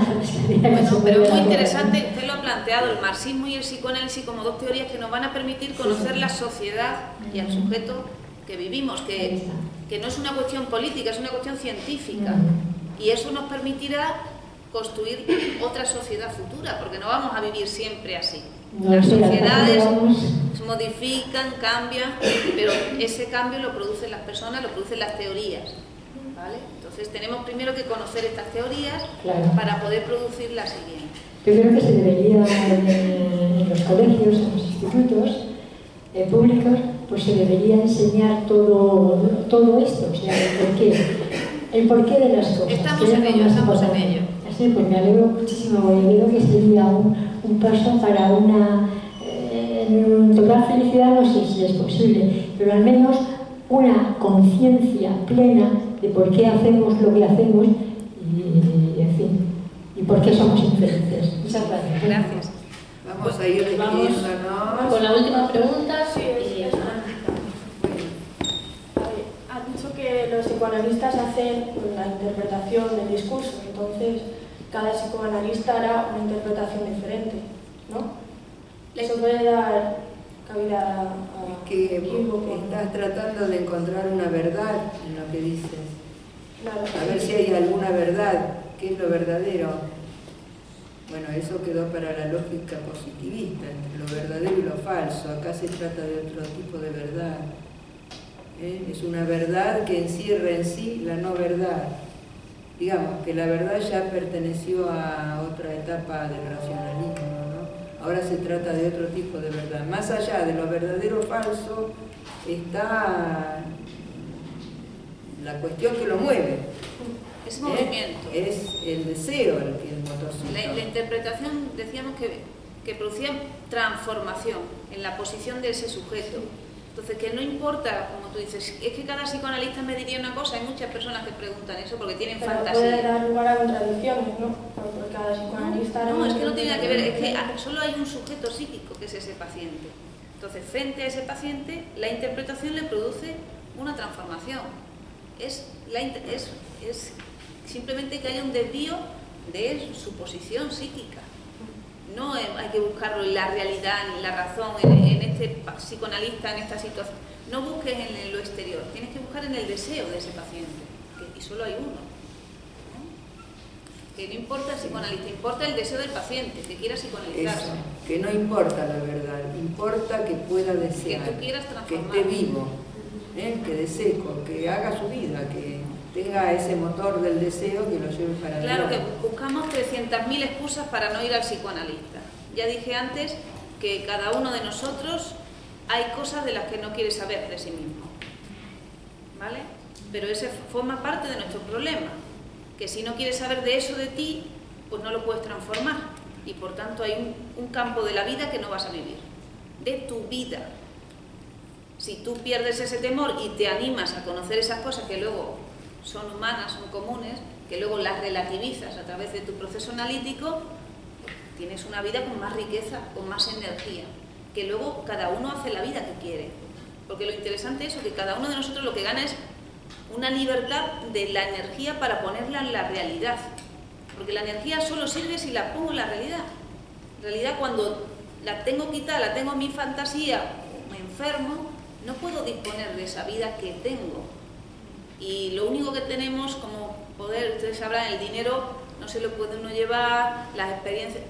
Bueno, pero es muy interesante, usted lo ha planteado, el marxismo y el psicoanálisis como dos teorías que nos van a permitir conocer la sociedad y al sujeto que vivimos, que no es una cuestión política, es una cuestión científica. Y eso nos permitirá construir otra sociedad futura, porque no vamos a vivir siempre así. Las sociedades se modifican, cambian, pero ese cambio lo producen las personas, lo producen las teorías, ¿vale? Entonces tenemos primero que conocer estas teorías para poder producir las siguientes. Yo creo que se debería en los colegios, en los institutos públicos, pues se debería enseñar todo esto, o sea, el porqué de las cosas. Estamos en ello. Sí, pues me alegro muchísimo, creo que sería un paso para una... total felicidad no sé si es posible, pero al menos una conciencia plena de por qué hacemos lo que hacemos y en fin, y por qué somos infelices. Muchas gracias. Gracias. Vamos a ir con la última pregunta. Has dicho que los psicoanalistas hacen la interpretación del discurso, entonces... Cada psicoanalista hará una interpretación diferente, ¿no? Eso puede dar cabida a... Que estás tratando de encontrar una verdad en lo que dices. Claro. A ver si hay alguna verdad, qué es lo verdadero. Bueno, eso quedó para la lógica positivista, entre lo verdadero y lo falso. Acá se trata de otro tipo de verdad. Es una verdad que encierra en sí la no verdad. Digamos que la verdad ya perteneció a otra etapa del racionalismo, ¿no? Ahora se trata de otro tipo de verdad. Más allá de lo verdadero o falso está la cuestión que lo mueve. Es movimiento. Es el deseo el que es motorcito. La interpretación, decíamos, que producía transformación en la posición de ese sujeto. Entonces, que no importa, como tú dices, es que cada psicoanalista me diría una cosa, hay muchas personas que preguntan eso porque tienen fantasía. Puede dar lugar a contradicciones, ¿no? Porque cada psicoanalista... No, es que no tiene nada que ver, es que solo hay un sujeto psíquico que es ese paciente. Entonces, frente a ese paciente, la interpretación le produce una transformación. Es simplemente que haya un desvío de su posición psíquica. No hay que buscarlo en la realidad, en la razón, en este psicoanalista, en esta situación. No busques en lo exterior, tienes que buscar en el deseo de ese paciente, y solo hay uno. Que no importa el psicoanalista, importa el deseo del paciente, que quiera psicoanalizarse. Eso, que no importa la verdad, importa que pueda desear, que tú quieras transformar, que esté vivo, que desee, que haga su vida, que tenga ese motor del deseo que lo lleve para arriba. Claro, que buscamos 300.000 excusas para no ir al psicoanalista. Ya dije antes que cada uno de nosotros hay cosas de las que no quiere saber de sí mismo, ¿vale? Pero ese forma parte de nuestro problema, que si no quieres saber de eso de ti, pues no lo puedes transformar, y por tanto hay un campo de la vida que no vas a vivir, de tu vida. Si tú pierdes ese temor y te animas a conocer esas cosas que luego son humanas, son comunes, que luego las relativizas a través de tu proceso analítico, tienes una vida con más riqueza, con más energía, que luego cada uno hace la vida que quiere. Porque lo interesante es que cada uno de nosotros lo que gana es una libertad de la energía para ponerla en la realidad, porque la energía solo sirve si la pongo en la realidad. En realidad, cuando la tengo quitada, la tengo en mi fantasía, me enfermo, no puedo disponer de esa vida que tengo, y lo único que tenemos como poder, ustedes sabrán, el dinero no se lo puede uno llevar, las experiencias,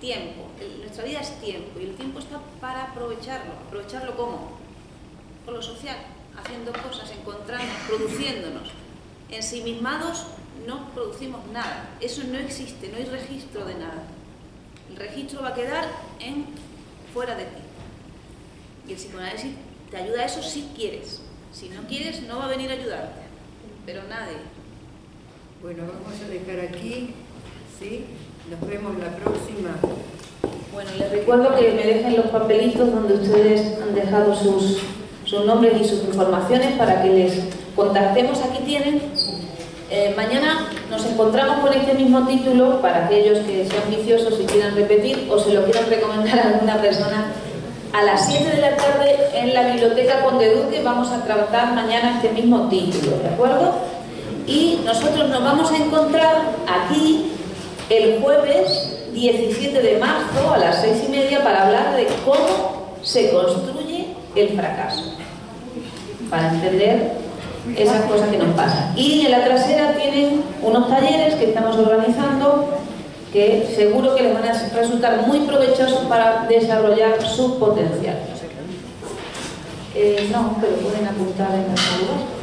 tiempo. Nuestra vida es tiempo, y el tiempo está para aprovecharlo. ¿Aprovecharlo cómo? Por lo social, haciendo cosas, encontrándonos, produciéndonos. Ensimismados no producimos nada, eso no existe, no hay registro de nada. El registro va a quedar en fuera de ti. Y el psicoanálisis te ayuda a eso si quieres. Si no quieres, no va a venir a ayudarte, pero nadie. Bueno, vamos a dejar aquí, ¿sí? Nos vemos la próxima. Bueno, les recuerdo que me dejen los papelitos donde ustedes han dejado sus nombres y sus informaciones para que les contactemos. Aquí tienen. Mañana nos encontramos con este mismo título para aquellos que sean viciosos y quieran repetir o se lo quieran recomendar a alguna persona. A las 7 de la tarde en la Biblioteca Conde Duque vamos a tratar mañana este mismo título, ¿de acuerdo? Y nosotros nos vamos a encontrar aquí el jueves 17 de marzo a las 6:30 para hablar de cómo se construye el fracaso, para entender esas cosas que nos pasan. Y en la trasera tienen unos talleres que estamos organizando que seguro que les van a resultar muy provechosos para desarrollar su potencial. No, pero pueden apuntar en la salud.